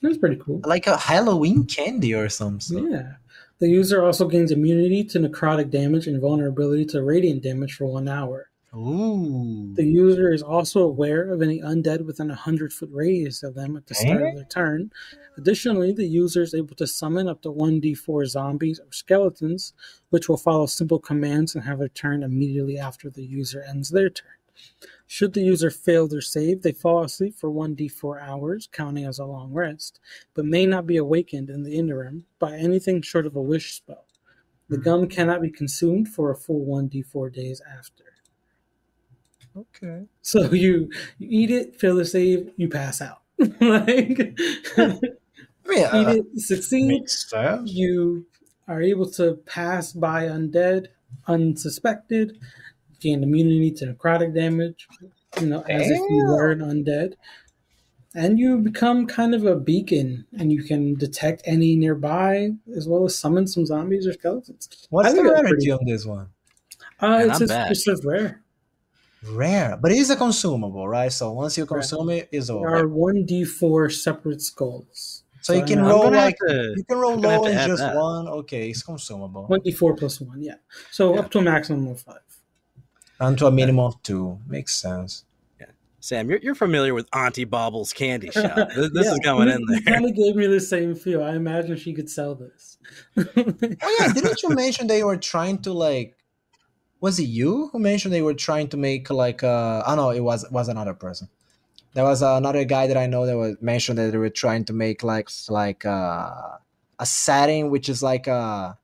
that's pretty cool. Like a Halloween candy or something. Yeah. The user also gains immunity to necrotic damage and vulnerability to radiant damage for 1 hour. Ooh. The user is also aware of any undead within a 100-foot radius of them at the start of their turn. Additionally, the user is able to summon up to 1d4 zombies or skeletons, which will follow simple commands and have their turn immediately after the user ends their turn. Should the user fail their save, they fall asleep for 1d4 hours, counting as a long rest, but may not be awakened in the interim by anything short of a wish spell. The gum cannot be consumed for a full 1d4 days after. Okay. So you eat it, fail the save, you pass out. Eat it, succeed. You are able to pass by undead, unsuspected, gain immunity to necrotic damage, as if you were an undead. And you become kind of a beacon, and you can detect any nearby, as well as summon some zombies or skeletons. What's the rarity on this one? It's just rare. Rare, but it is a consumable, right? So once you consume it, it's over. There are 1d4 separate skulls. So you can roll low and just that. One. Okay, it's consumable. 1d4 plus 1, yeah. So up to a maximum of 5. And to a minimum of 2. Makes sense. Yeah. Sam, you're familiar with Auntie Bobble's candy shop. This is going in there. It kind of gave me the same feel. I imagine she could sell this. Oh yeah, didn't you mention they were trying to like... Was it you who mentioned they were trying to make like a... Oh no, it was another person. There was another guy that I know that was mentioned that they were trying to make like a setting which is like a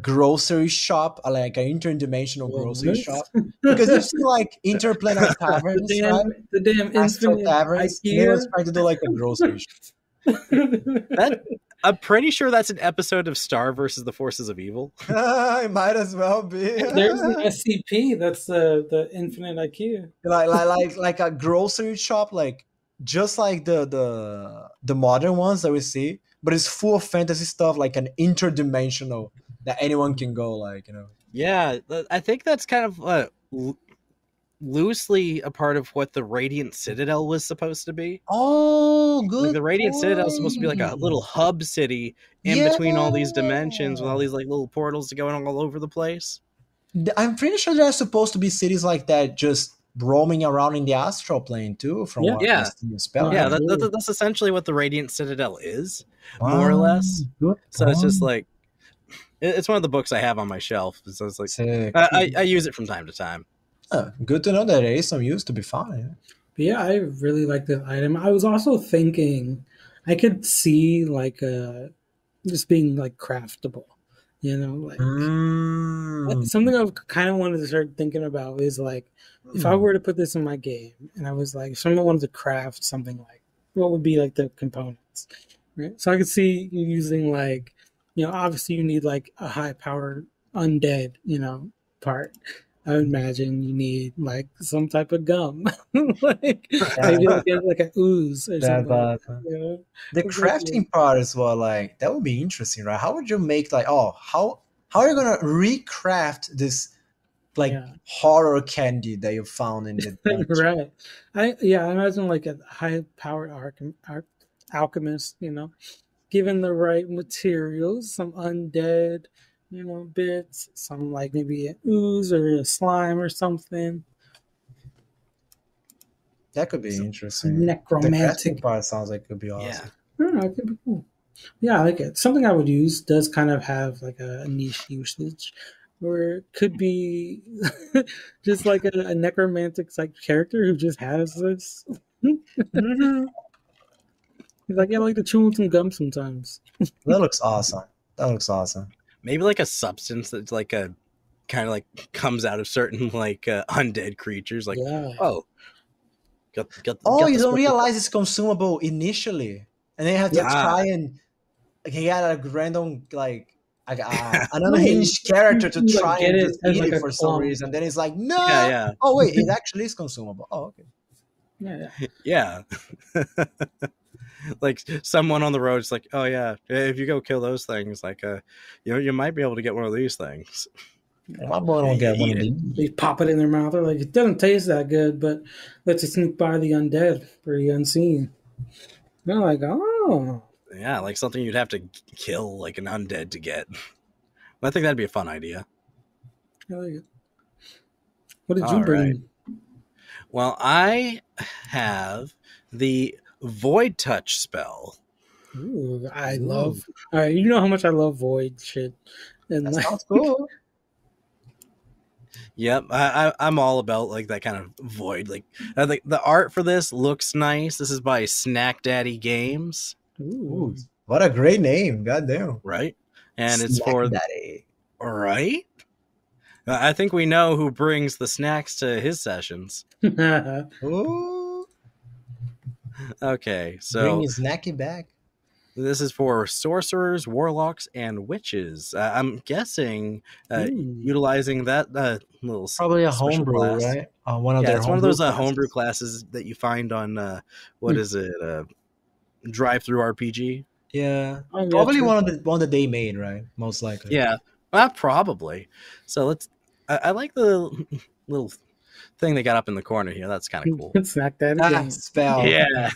grocery shop, like an interdimensional grocery shop. Because you see like interplanet taverns, the damn astral taverns. They were trying to do like a grocery shop. I'm pretty sure that's an episode of Star versus the Forces of Evil. It might as well be. There's an SCP. That's the Infinite IQ. Like a grocery shop, like just like the modern ones that we see, but it's full of fantasy stuff, like an interdimensional that anyone can go, . Yeah, I think that's kind of loosely a part of what the Radiant Citadel was supposed to be. Oh, good. Like the Radiant Citadel is supposed to be like a little hub city in between all these dimensions with all these like little portals to go in all over the place. I'm pretty sure there are supposed to be cities like that just roaming around in the astral plane too. From that's essentially what the Radiant Citadel is, more or less. So it's just like, it's one of the books I have on my shelf. So it's like, I use it from time to time. Good to know that there is some use to be found. But yeah, I really like this item. I was also thinking I could see like just being like craftable, something I've kind of wanted to start thinking about is like if I were to put this in my game and I was like, if someone wanted to craft something, like what would be like the components, right? So I could see you using like, obviously you need like a high powered undead, part. I would imagine you need like some type of gum, maybe like an ooze or something. The crafting part as well, like that would be interesting, right? How would you make like how are you gonna recraft this like horror candy that you found in the right? I imagine like a high-powered alchemist, given the right materials, some undead. you know, bits. Some like maybe an ooze or a slime or something. That could be interesting. Necromantic part sounds like it could be awesome. Yeah, I don't know, it could be cool. Yeah, I like it. Something I would use does kind of have like a niche usage, where it could be just like a necromantic like character who just has this. He's like, yeah, I like to chew some gum sometimes. That looks awesome. That looks awesome. Maybe like a substance that's like a kind of like comes out of certain like undead creatures. Like, yeah. Oh. Got you don't realize it's consumable initially, and then you have to try and get a random like an unhinged character to try and just eat like it for some reason. Then it's like no, oh wait, it actually is consumable. Oh okay, yeah. Like someone on the road is like, oh yeah, if you go kill those things, like you know, you might be able to get one of these things. My boy don't get one. They pop it in their mouth. They're like, it doesn't taste that good, but lets you sneak by the undead pretty unseen. They're like, oh. Yeah, like something you'd have to kill like an undead to get. I think that'd be a fun idea. I like it. What did you bring? Right. Well, I have the Void Touch spell. Ooh, I love. All right, you know how much I love void shit. And that sounds cool. Yep, I'm all about like that kind of void. Like I think the art for this looks nice. This is by Snack Daddy Games. Ooh, what a great name! Goddamn, right? And Snack it's for Daddy, right? I think we know who brings the snacks to his sessions. Ooh. Okay, so bring his snacky back. This is for sorcerers, warlocks, and witches. I'm guessing utilizing that little probably a homebrew, class. Right? One of it's one of those homebrew classes that you find on what is it? Drive-through RPG. Yeah, probably one that they made, right? Most likely. Yeah, probably. So let's. I like the little thing they got up in the corner here. That's kind of cool. Snack that spell. Yeah.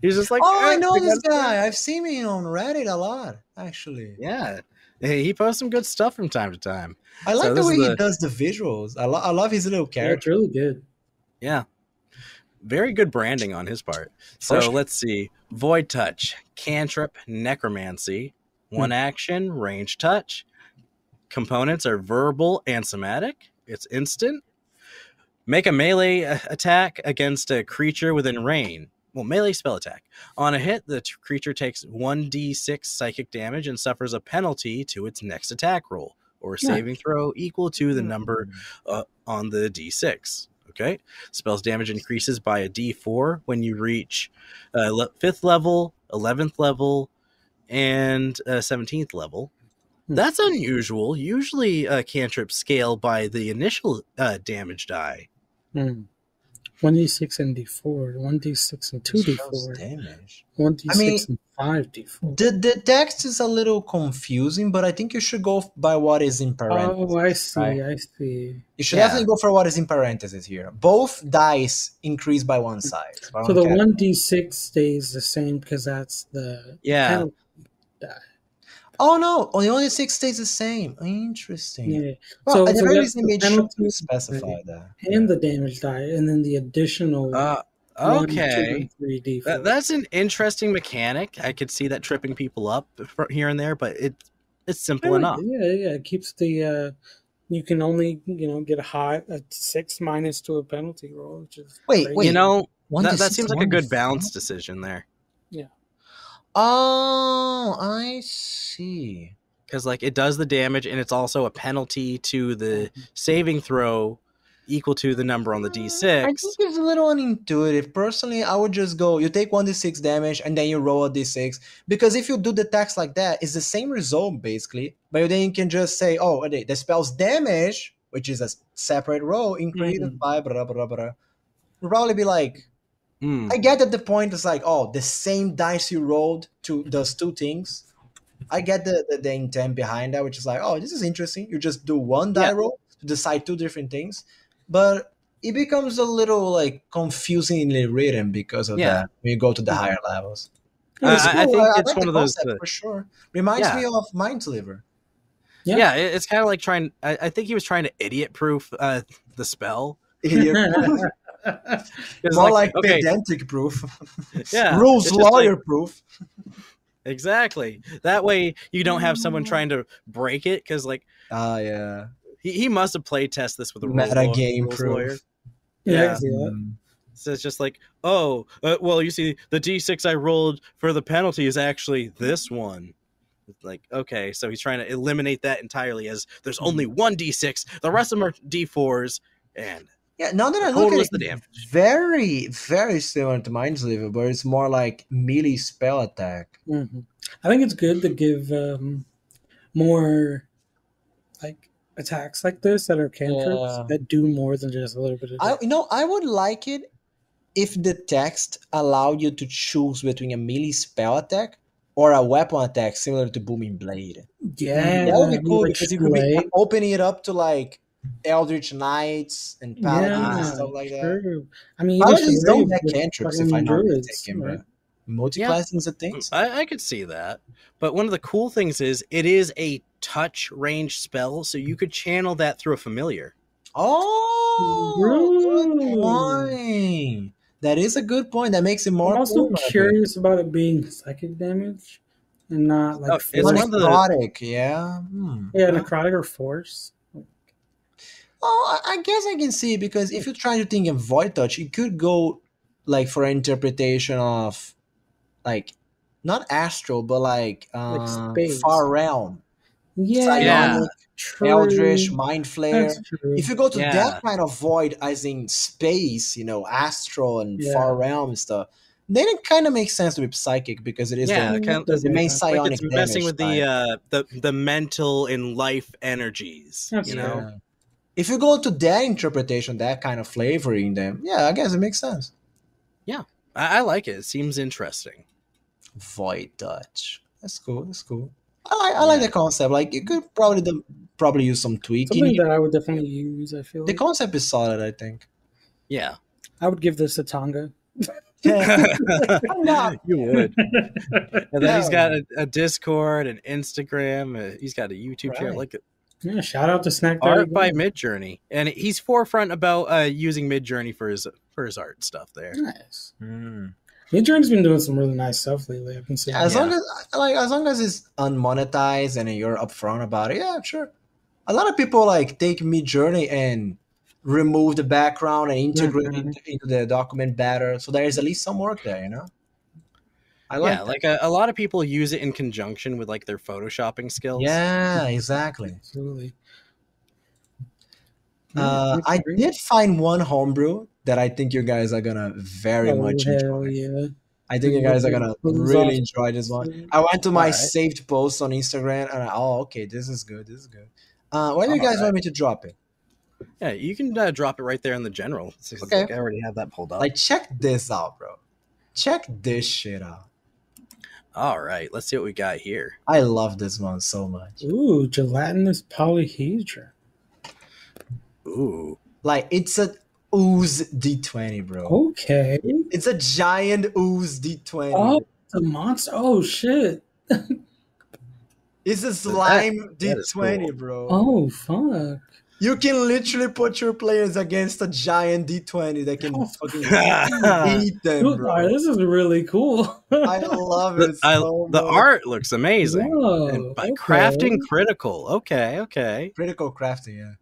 He's just like, oh, I know this guy. I've seen him on Reddit a lot, actually. Yeah, he posts some good stuff from time to time. I like the way he does the visuals. I love his little character. Yeah, it's really good. Yeah, very good branding on his part. So let's see: Void Touch, cantrip, necromancy, one action, range touch. Components are verbal and somatic. It's instant. Make a melee attack against a creature within range. Well, melee spell attack. On a hit, the creature takes 1d6 psychic damage and suffers a penalty to its next attack roll or saving throw equal to the number on the d6. Okay. Spell's damage increases by a d4 when you reach 5th level, 11th level, and 17th level. That's unusual. Usually cantrips scale by the initial damage die. 1d6 and d4, 1d6 and 2d4, damage. 1d6 and 5d4. The text is a little confusing, but I think you should go by what is in parentheses. Oh, I see, right? I see. You should definitely go for what is in parentheses here. Both dice increase by one side. So the 1d6 stays the same because that's the penalty die. Oh, no, the only 6 stays the same. Interesting. Yeah. Well, so at the very least, they should specify that. And the damage die, and then the additional 1, 2, 3d4. That's an interesting mechanic. I could see that tripping people up here and there, but it's simple enough. Yeah. It keeps the you can only get a 6 minus to a penalty roll. Which is crazy. You know, that seems like a good balance decision there. Yeah. Oh, I see. Because like it does the damage, and it's also a penalty to the saving throw equal to the number on the d6. I think it's a little unintuitive. Personally, I would just go, you take 1d6 damage, and then you roll a d6. Because if you do the text like that, it's the same result, basically. But then you can just say, oh, the spell's damage, which is a separate roll, increased by blah, blah, blah. It'll probably be like... I get that the point is like, oh, the same dice you rolled does 2 things. I get the intent behind that, which is like, oh, this is interesting. You just do 1 die roll to decide 2 different things. But it becomes a little like confusingly written because of that when you go to the higher levels. It's cool. I think it's one of those for sure. Reminds me of Mind Deliver. Yeah, yeah, it's kind of like trying. I think he was trying to idiot-proof the spell. Idiot-proof. More like pedantic-proof. Yeah, rules lawyer-proof. Like, exactly. That way you don't have someone trying to break it, because like, yeah, he must have play test this with a meta game proof. Yeah. So it's just like, oh, well, you see, the D6 I rolled for the penalty is actually this one. It's like, okay, so he's trying to eliminate that entirely, as there's only one D6. The rest of them are D4s, and yeah, now that I look at it, very, very similar to Minesweeper, but it's more like melee spell attack. Mm-hmm. I think it's good to give more like attacks like this that are cantrips that do more than just a little bit of damage. I would like it if the text allowed you to choose between a melee spell attack or a weapon attack similar to Booming Blade. Yeah, that would be cool, because you could be opening it up to like Eldritch Knights and Paladins and stuff like that. True. I mean, Paladins don't have cantrips, if I know right? Multi-classings and things. I could see that. But one of the cool things is it is a touch range spell, so you could channel that through a familiar. Oh, good point. That is a good point. That makes it more. I'm also curious about it being psychic damage and not like necrotic. Yeah. Yeah, necrotic or force. Oh, I guess I can see, because if you're trying to think in Void Touch, it could go like for interpretation of like not astral, but like Far Realm. Yeah. Psionic, Eldritch, Mind Flare. If you go to that kind of void, as in space, you know, astral and Far Realm and stuff, then it kind of makes sense to be psychic, because it is the main psionic damage. It's messing with the mental and life energies. That's you know. Yeah. If you go to that interpretation, that kind of flavor in them, I guess it makes sense. Yeah, I like it. It seems interesting. Void Touch. That's cool. That's cool. I like the concept. Like, it could probably use some tweaking. Something that I would definitely use, I feel. The concept is solid, I think. Yeah. I would give this a Tonga. You would. And then he's got a Discord, an Instagram. He's got a YouTube channel. Like, yeah, shout out to Snack Art by Midjourney. And he's forefront about using Midjourney for his art stuff there. Nice. Mm. Midjourney's been doing some really nice stuff lately. I've been seeing as long as it's unmonetized and you're upfront about it, sure. A lot of people like take Midjourney and remove the background and integrate it into the document better. So there is at least some work there, you know. I like that. Like a lot of people use it in conjunction with like their photoshopping skills. Yeah, exactly. Absolutely. I did find one homebrew that I think you guys are gonna very much enjoy. Yeah. I think you guys are gonna really enjoy this one. I went to my saved posts on Instagram and this is good. This is good. Where do you guys want me to drop it? Yeah, you can drop it right there in the general. Okay. Like I already have that pulled up. Like, check this out, bro. Check this shit out. All right, let's see what we got here. I love this one so much. Ooh, gelatinous polyhedron. Ooh, like it's a ooze D20, bro. Okay, it's a giant ooze D20. Oh, it's a monster. Oh shit! It's a slime D20, cool. Bro. Oh fuck! You can literally put your players against a giant D20 that can fucking eat them, bro. Right, this is really cool. I love it. The art looks amazing. Whoa, and by crafting critical. Okay. Critical crafting,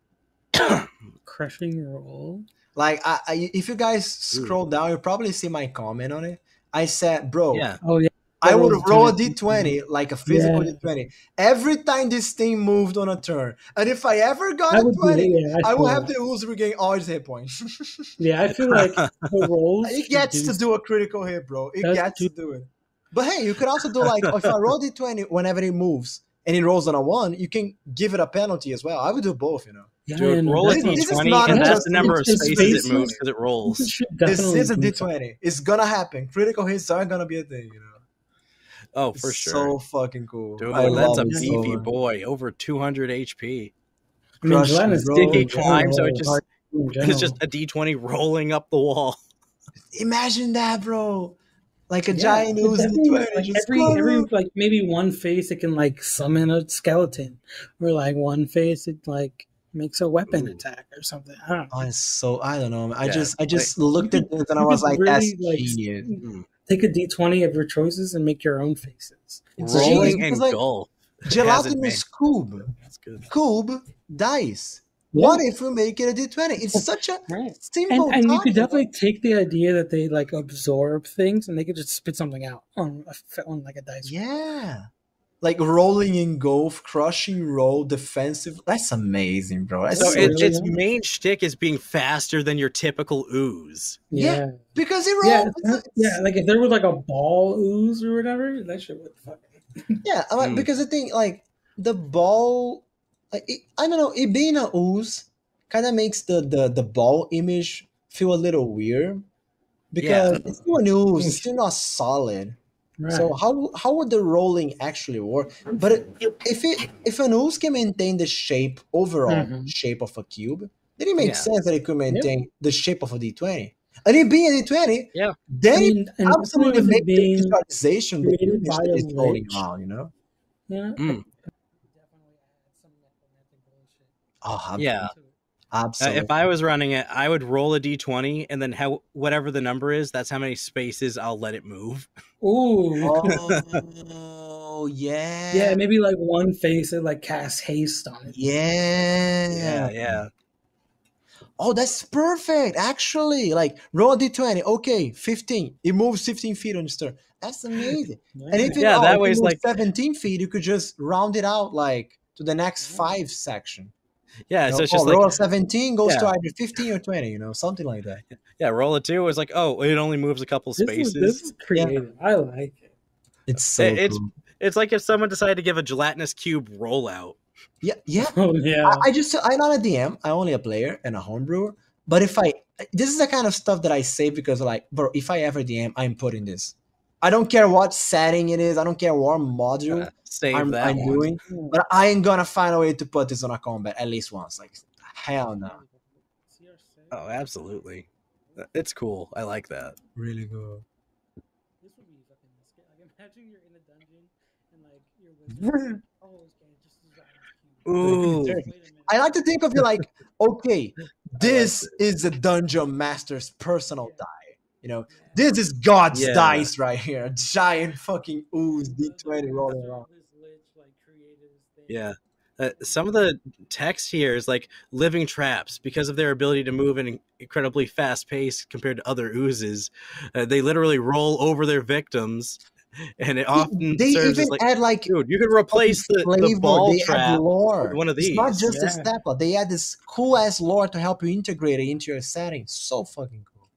yeah. Crushing roll. Like, if you guys scroll down, you'll probably see my comment on it. I said, bro. Yeah. Oh yeah. I would roll a d20, like a physical d20, every time this thing moved on a turn. And if I ever got a 20, I would have the ooze regain all its hit points. Yeah, I feel like the rolls. It gets to do a critical hit, bro. It gets to do it. But hey, you could also do like, if I roll d20, whenever it moves and it rolls on a 1, you can give it a penalty as well. I would do both, you know. Yeah, dude, roll a d20, and that's the number of spaces it moves because it rolls. This is a d20. It's going to happen. Critical hits aren't going to be a thing, you know. Oh, for sure. So fucking cool. Dude, that's a beefy boy. Over 200 HP. I mean, gelatinous did climb, so it's just a D20 rolling up the wall. Imagine that, bro. Like a giant ooze. Every like maybe one face it can like summon a skeleton, or like one face it like makes a weapon attack or something. I don't know. I don't know. I just looked at this and I was like, really, that's like, genius. Take a D20 of your choices and make your own faces. It's rolling genius. And goal. Gelatinous cube. That's good. Cube dice. Yeah. What if we make it a D20? It's such a simple and you could definitely take the idea that they like absorb things and they could just spit something out on like a dice. Yeah. Like rolling engulf, crushing roll, defensive. That's amazing, bro. That's so its main shtick is being faster than your typical ooze. Yeah. Because it rolls. Yeah, like if there was like a ball ooze or whatever, that shit would fucking. Yeah, because the thing, like the ball. I don't know, it being an ooze kind of makes the ball image feel a little weird because it's still an ooze, it's still not solid. Right. So how would the rolling actually work? But if an ooze can maintain the shape, overall shape of a cube, then it makes sense that it could maintain the shape of a D20. And it being a D20, then it absolutely makes the visualization that it's rolling around, you know? Yeah. Mm. Oh, yeah, absolutely. If I was running it, I would roll a d20, and then whatever the number is, that's how many spaces I'll let it move. Ooh, oh yeah, yeah. Maybe like one face and like cast haste on it. Yeah. Oh, that's perfect. Actually, like roll a d20. Okay, 15. It moves 15 feet on its turn. That's amazing. And if that way it's like 17 feet, you could just round it out like to the next 5 section. Yeah, so it's just roll like 17 goes to either 15 or 20, you know, something like that. Yeah, roll a 2 is like, oh, it only moves a couple spaces. This is creative. Yeah. I like it. It's so cool. It's like if someone decided to give a gelatinous cube rollout. Yeah. Oh, yeah. I'm not a DM. I'm only a player and a homebrewer. But this is the kind of stuff that I say because like, bro, if I ever DM, I'm putting this. I don't care what setting it is. I don't care what module I'm doing. But I ain't gonna find a way to put this on a combat at least once. Like, hell no. Oh, absolutely. It's cool. I like that. Really cool. This would be fucking scary. Like, imagine you're in a dungeon and like you're with. Ooh. I like to think of it like, okay, this is a dungeon master's personal die. You know, this is God's dice right here. A giant fucking ooze D20 rolling around. Yeah. Some of the text here is like living traps because of their ability to move in incredibly fast pace compared to other oozes. They literally roll over their victims. And it often they serves even as like, add like dude, you could replace the ball trap with one of these. It's not just a step up. They add this cool ass lore to help you integrate it into your setting. So fucking cool.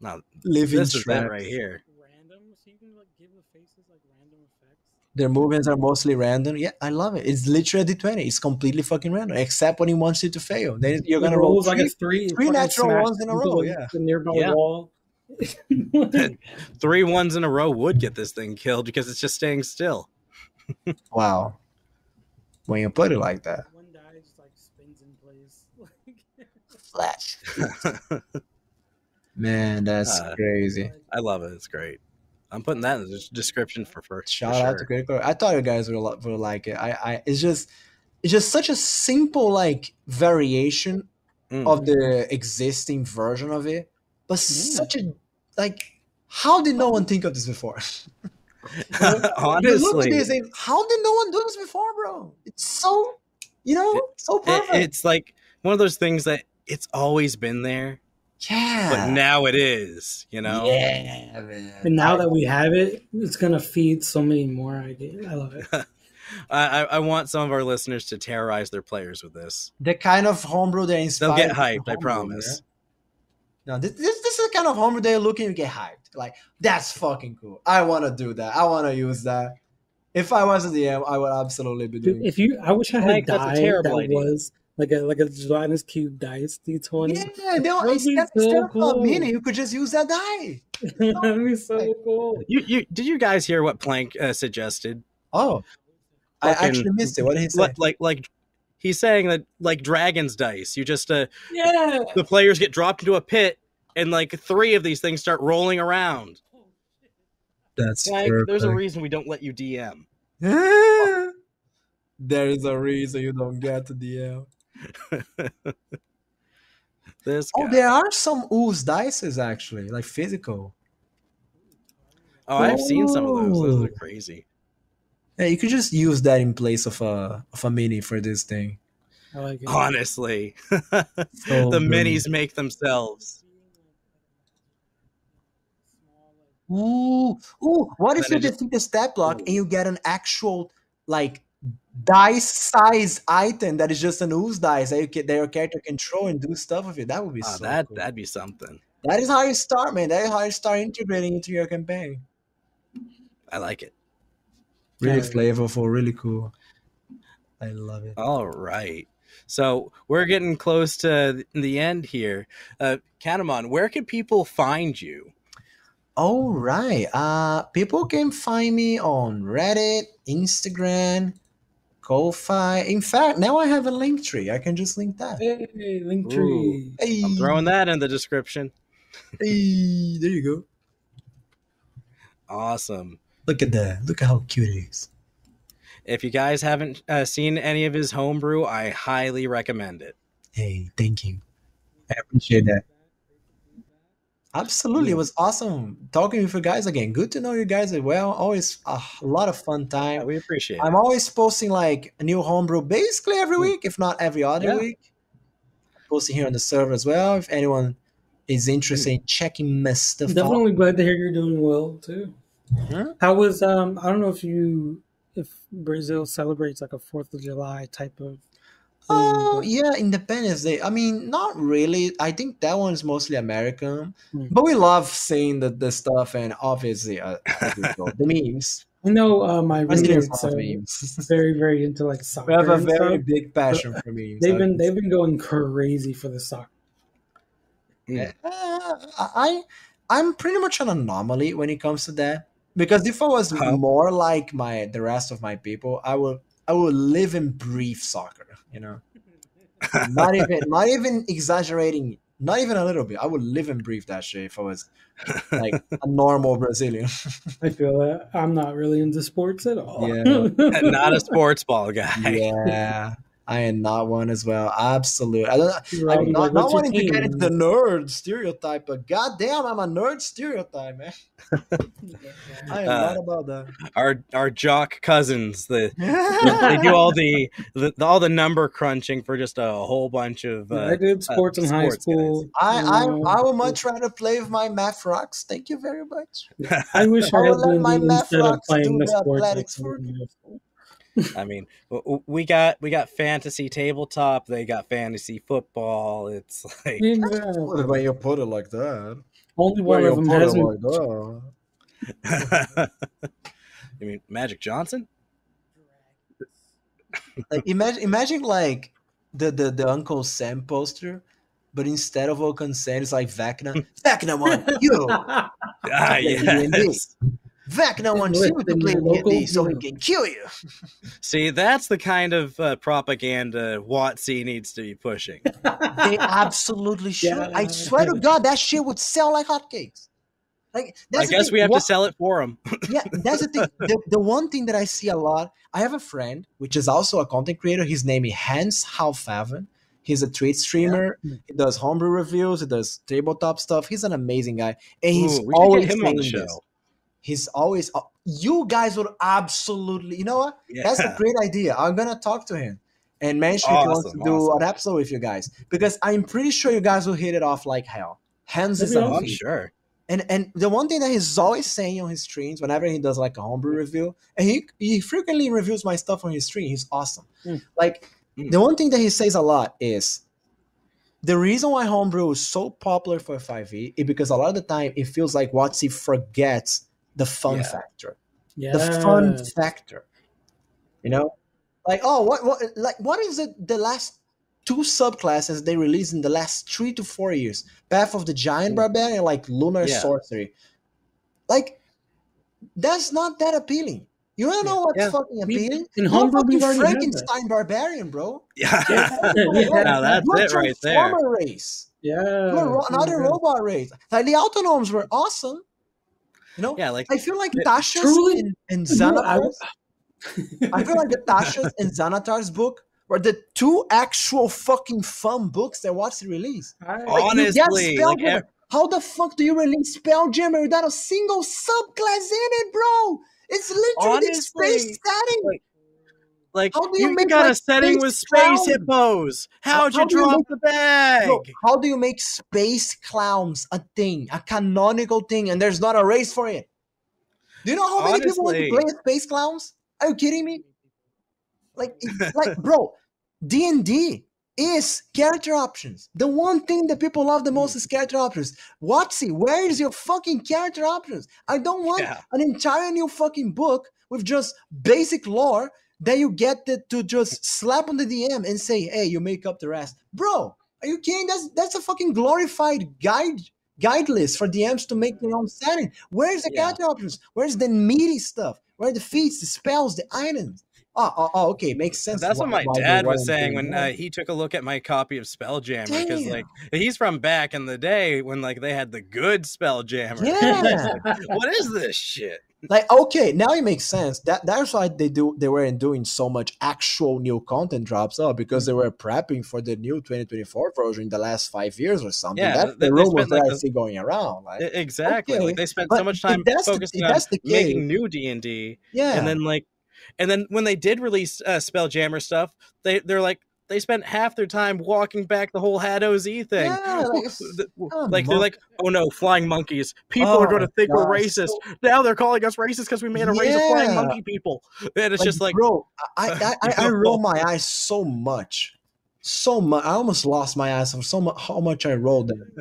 No, living this is that right here. Random, so you can like give the faces like random effects. Their movements are mostly random. Yeah, I love it. It's literally a D20. It's completely fucking random, except when he wants you to fail. Then you're gonna roll like three natural ones in a row. Yeah, the nearby wall. 3 ones in a row would get this thing killed because it's just staying still. Wow, when you put it like that, one die just like spins in place. Flash. Man, that's crazy. I love it. It's great. I'm putting that in the description for first. Shout out to Critical. I thought you guys would like it. It's just such a simple like variation of the existing version of it, but such a like. How did no one think of this before? Honestly, you look at this and how did no one do this before, bro? It's so so perfect. It's like one of those things that it's always been there. Yeah, but now it is, you know. Yeah, man. And now that we have it, it's gonna feed so many more ideas. I love it. I want some of our listeners to terrorize their players with this. The kind of homebrew they inspire. They'll get hyped, I promise. Yeah? No, this is the kind of homebrew they're looking to get hyped. Like that's fucking cool. I want to do that. I want to use that. If I was a DM, I would absolutely be doing. I wish I had died. That was. Like a gelatinous cube dice D20. Yeah, that's cool. Meaning you could just use that die. That'd be so cool. Did you guys hear what Plank suggested? Oh, I actually missed it. What did he say? Like he's saying that like dragon's dice. You just the players get dropped into a pit and like 3 of these things start rolling around. That's like, there's a reason we don't let you DM. There is a reason you don't get to DM. There are some ooze dices actually, like physical. Oh, I've seen some of those. Those are crazy. Yeah, you could just use that in place of a mini for this thing. I like it. Honestly, so the minis make themselves. Ooh, ooh! What if you just take the stat block and you get an actual like dice-sized item that is just an ooze dice that you can, that your character can throw and do stuff with it? That would be cool. That'd be something. That is how you start, man. That is how you start integrating into your campaign. I like it. Really flavorful, really cool. I love it. All right. So we're getting close to the end here. Catamon, where can people find you? All right. People can find me on Reddit, Instagram, Ko-Fi. In fact, now I have a link tree. I can just link that. Hey, link tree. Hey. I'm throwing that in the description. Hey, there you go. Awesome. Look at that. Look at how cute it is. If you guys haven't seen any of his homebrew, I highly recommend it. Hey, thank you. I appreciate that. Absolutely. It was awesome talking with you guys again. Good to know you guys as well. Always a lot of fun time. Yeah, we appreciate it. I'm always posting like a new homebrew basically every week, if not every other week. Posting here on the server as well. If anyone is interested in checking my stuff out. Definitely glad to hear you're doing well too. Mm-hmm. How was I don't know if Brazil celebrates like a 4th of July type of thing. Oh yeah, Independence Day. I mean, not really. I think that one's mostly American, but we love seeing the stuff and obviously the memes. I know my roommates are very, very into like soccer. We have a very big passion for memes. They've been going crazy for the soccer. Yeah. I'm pretty much an anomaly when it comes to that, because if I was more like the rest of my people, I would live and breathe soccer, you know, not even exaggerating, not even a little bit. I would live and breathe that shit if I was like a normal Brazilian. I feel that. I'm not really into sports at all. Yeah, not a sports ball guy. Yeah. I am not one as well. Absolutely. I'm not wanting to get into the nerd stereotype, but goddamn, I'm a nerd stereotype, man. I am not about that. Our jock cousins, they do all the number crunching for just a whole bunch of. I did sports in high school. Guys. I would much rather play with my math rocks. Thank you very much. I wish I would let my math rocks do the athletics for me. I mean, we got fantasy tabletop. They got fantasy football. It's like when you put it like that. Only one of them has like you mean Magic Johnson? Like, imagine like the Uncle Sam poster, but instead of Uncle Sam, it's like Vecna. Vecna one, you. Yes. Vecna wants you to play D&D so he can kill you. See, that's the kind of propaganda WotC needs to be pushing. They absolutely should. Yeah. I swear to God, that shit would sell like hotcakes. Like, I guess we have to sell it for them. Yeah, that's the thing. The one thing that I see a lot, I have a friend, which is also a content creator. His name is Hans Halfaven. He's a Twitch streamer. Yeah. He does homebrew reviews. He does tabletop stuff. He's an amazing guy. And he's always on the show. He's always, you guys would absolutely, you know what? Yeah. That's a great idea. I'm going to talk to him and mention if he wants to do an episode with you guys, because I'm pretty sure you guys will hit it off like hell. Hans is amazing. I'm sure. And the one thing that he's always saying on his streams, whenever he does like a homebrew review, and he frequently reviews my stuff on his stream. He's awesome. Like the one thing that he says a lot is, the reason why homebrew is so popular for 5e is because a lot of the time it feels like WotC forgets the fun factor, the fun factor, you know, like, oh, what is it? The last 2 subclasses they released in the last 3 to 4 years, Path of the Giant Barbarian, like Lunar Sorcery. Like, that's not that appealing. You don't know what's fucking appealing? In Humble, we Frankenstein Barbarian, bro. Yeah. No, that's it right there. Race. Yeah. Another robot race. Like, the Autonomes were awesome. You know, yeah, like I feel like Tasha's and Zanatar's. I feel like the Tasha's and Zanatar's book were the two actual fucking fun books that watched the release. Like, honestly, like, how the fuck do you release Spelljammer without a single subclass in it, bro? It's literally the space setting. Like how do you make got like, a setting with space hippos? How'd you drop the bag? Bro, how do you make space clowns a thing, a canonical thing, and there's not a race for it? Do you know how many people want to play with space clowns? Are you kidding me? Like, bro, D&D is character options. The one thing that people love the most is character options. Watsy, where is your fucking character options? I don't want an entire new fucking book with just basic lore that you get to just slap on the DM and say, hey, you make up the rest. Bro, are you kidding? That's a fucking glorified guide list for DMs to make their own setting. Where's the character options? Where's the meaty stuff? Where are the feats, the spells, the items? Oh, okay, makes sense. That's what my dad was saying when he took a look at my copy of Spelljammer, because like he's from back in the day when like they had the good Spelljammer. Yeah, like, what is this shit? Like, okay, now it makes sense. That's why they weren't doing so much actual new content drops up, because they were prepping for the new 2024 version the last 5 years or something. Yeah, that's the rumor that I see going around. Like, exactly. Okay. Like they spent so much time focusing on making new D&D. Yeah, and then like. And then when they did release Spelljammer stuff, they're like, they spent half their time walking back the whole Hadoze thing. Yeah, like they're like, oh no, flying monkeys. People are going to think we're racist. Now they're calling us racist because we made a race of flying monkey people. And it's like, just like... Bro, I roll my eyes so much. So much. I almost lost my eyes on so much, how much I rolled them.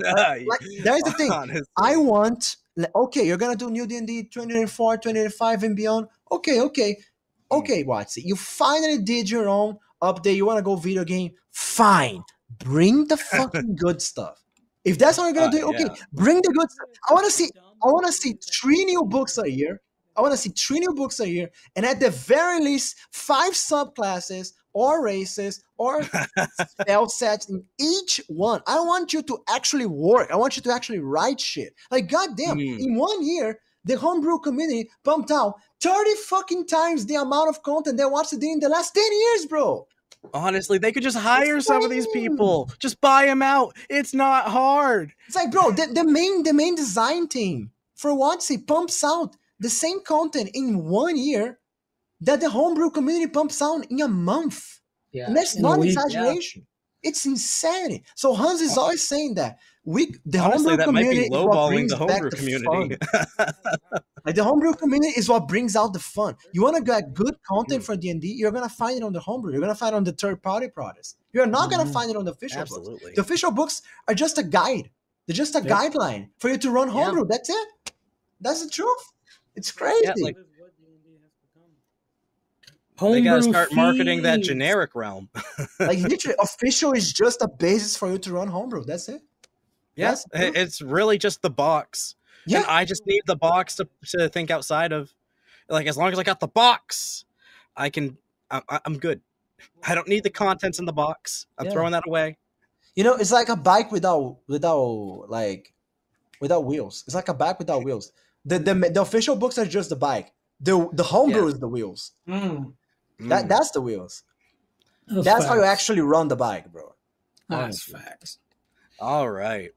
Like, there's the thing. Honestly. I want... Okay, you're going to do new D&D 2024, 2025 and beyond. Okay, Watsy. You finally did your own update. You want to go video game? Fine. Bring the fucking good stuff. If that's what you're going to do, okay, bring the good stuff. I want to see 3 new books a year. And at the very least, 5 subclasses or races or spell sets in each one. I want you to actually work. I want you to actually write shit. Like, goddamn, in 1 year, the homebrew community pumped out 30 fucking times the amount of content they watched in the last 10 years, bro. Honestly, they could just hire some of these people. Just buy them out. It's not hard. It's like, bro, the main design team for Watsy pumps out the same content in 1 year that the homebrew community pumps out in a month. Yeah. And that's not exaggeration. Yeah. It's insanity. So Hans is always saying that. Honestly, that might be lowballing the homebrew community. Like the homebrew community is what brings out the fun. You want to get good content for D&D, you're going to find it on the homebrew. You're going to find it on the third-party products. You're not going to find it on the official books. The official books are just a guide. They're just a guideline for you to run homebrew. That's it. That's the truth. It's crazy. Yeah, like, they gotta start marketing that generic realm. Like literally, official is just a basis for you to run homebrew. That's it. Yes, it's really just the box. Yeah, and I just need the box to think outside of. Like as long as I got the box, I can. I'm good. I don't need the contents in the box. I'm throwing that away. You know, it's like a bike without wheels. It's like a bike without wheels. The official books are just the bike. The homebrew is the wheels. That's the wheels. That's how you actually run the bike, bro. That's facts. All right.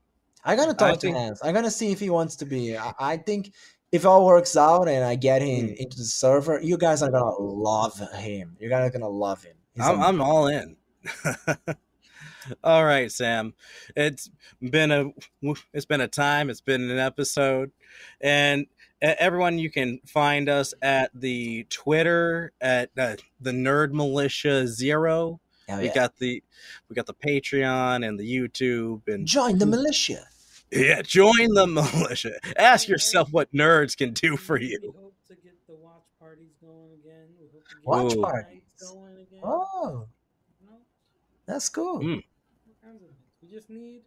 I gotta talk to Hans. I'm gonna see if he wants to be. I think if all works out and I get him into the server, you guys are gonna love him. You're gonna love him. I'm all in. All right, Sam. It's been a time. It's been an episode, and. Everyone, you can find us at the Twitter at the Nerd Militia 0. Oh, yeah. We got the Patreon and the YouTube and join the militia. Yeah, join the militia. Ask yourself what nerds can do for you. We hope to get the watch parties going again. Watch parties going again. Oh, that's cool. We just need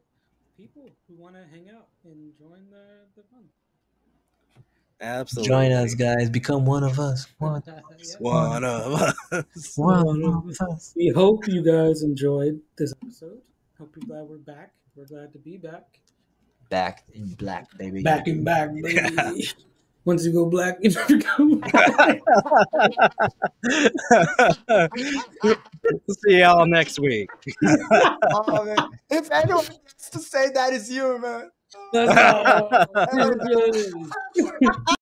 people who want to hang out and join the fun. Absolutely. Join us, guys. Become one of us. One of us. We hope you guys enjoyed this episode. Hope you're glad we're back. We're glad to be back. back in black, baby. Back in black, baby. Yeah. Once you go black, you never go black. See y'all next week. Oh, man. If anyone gets to say that, it's you, man. That's all.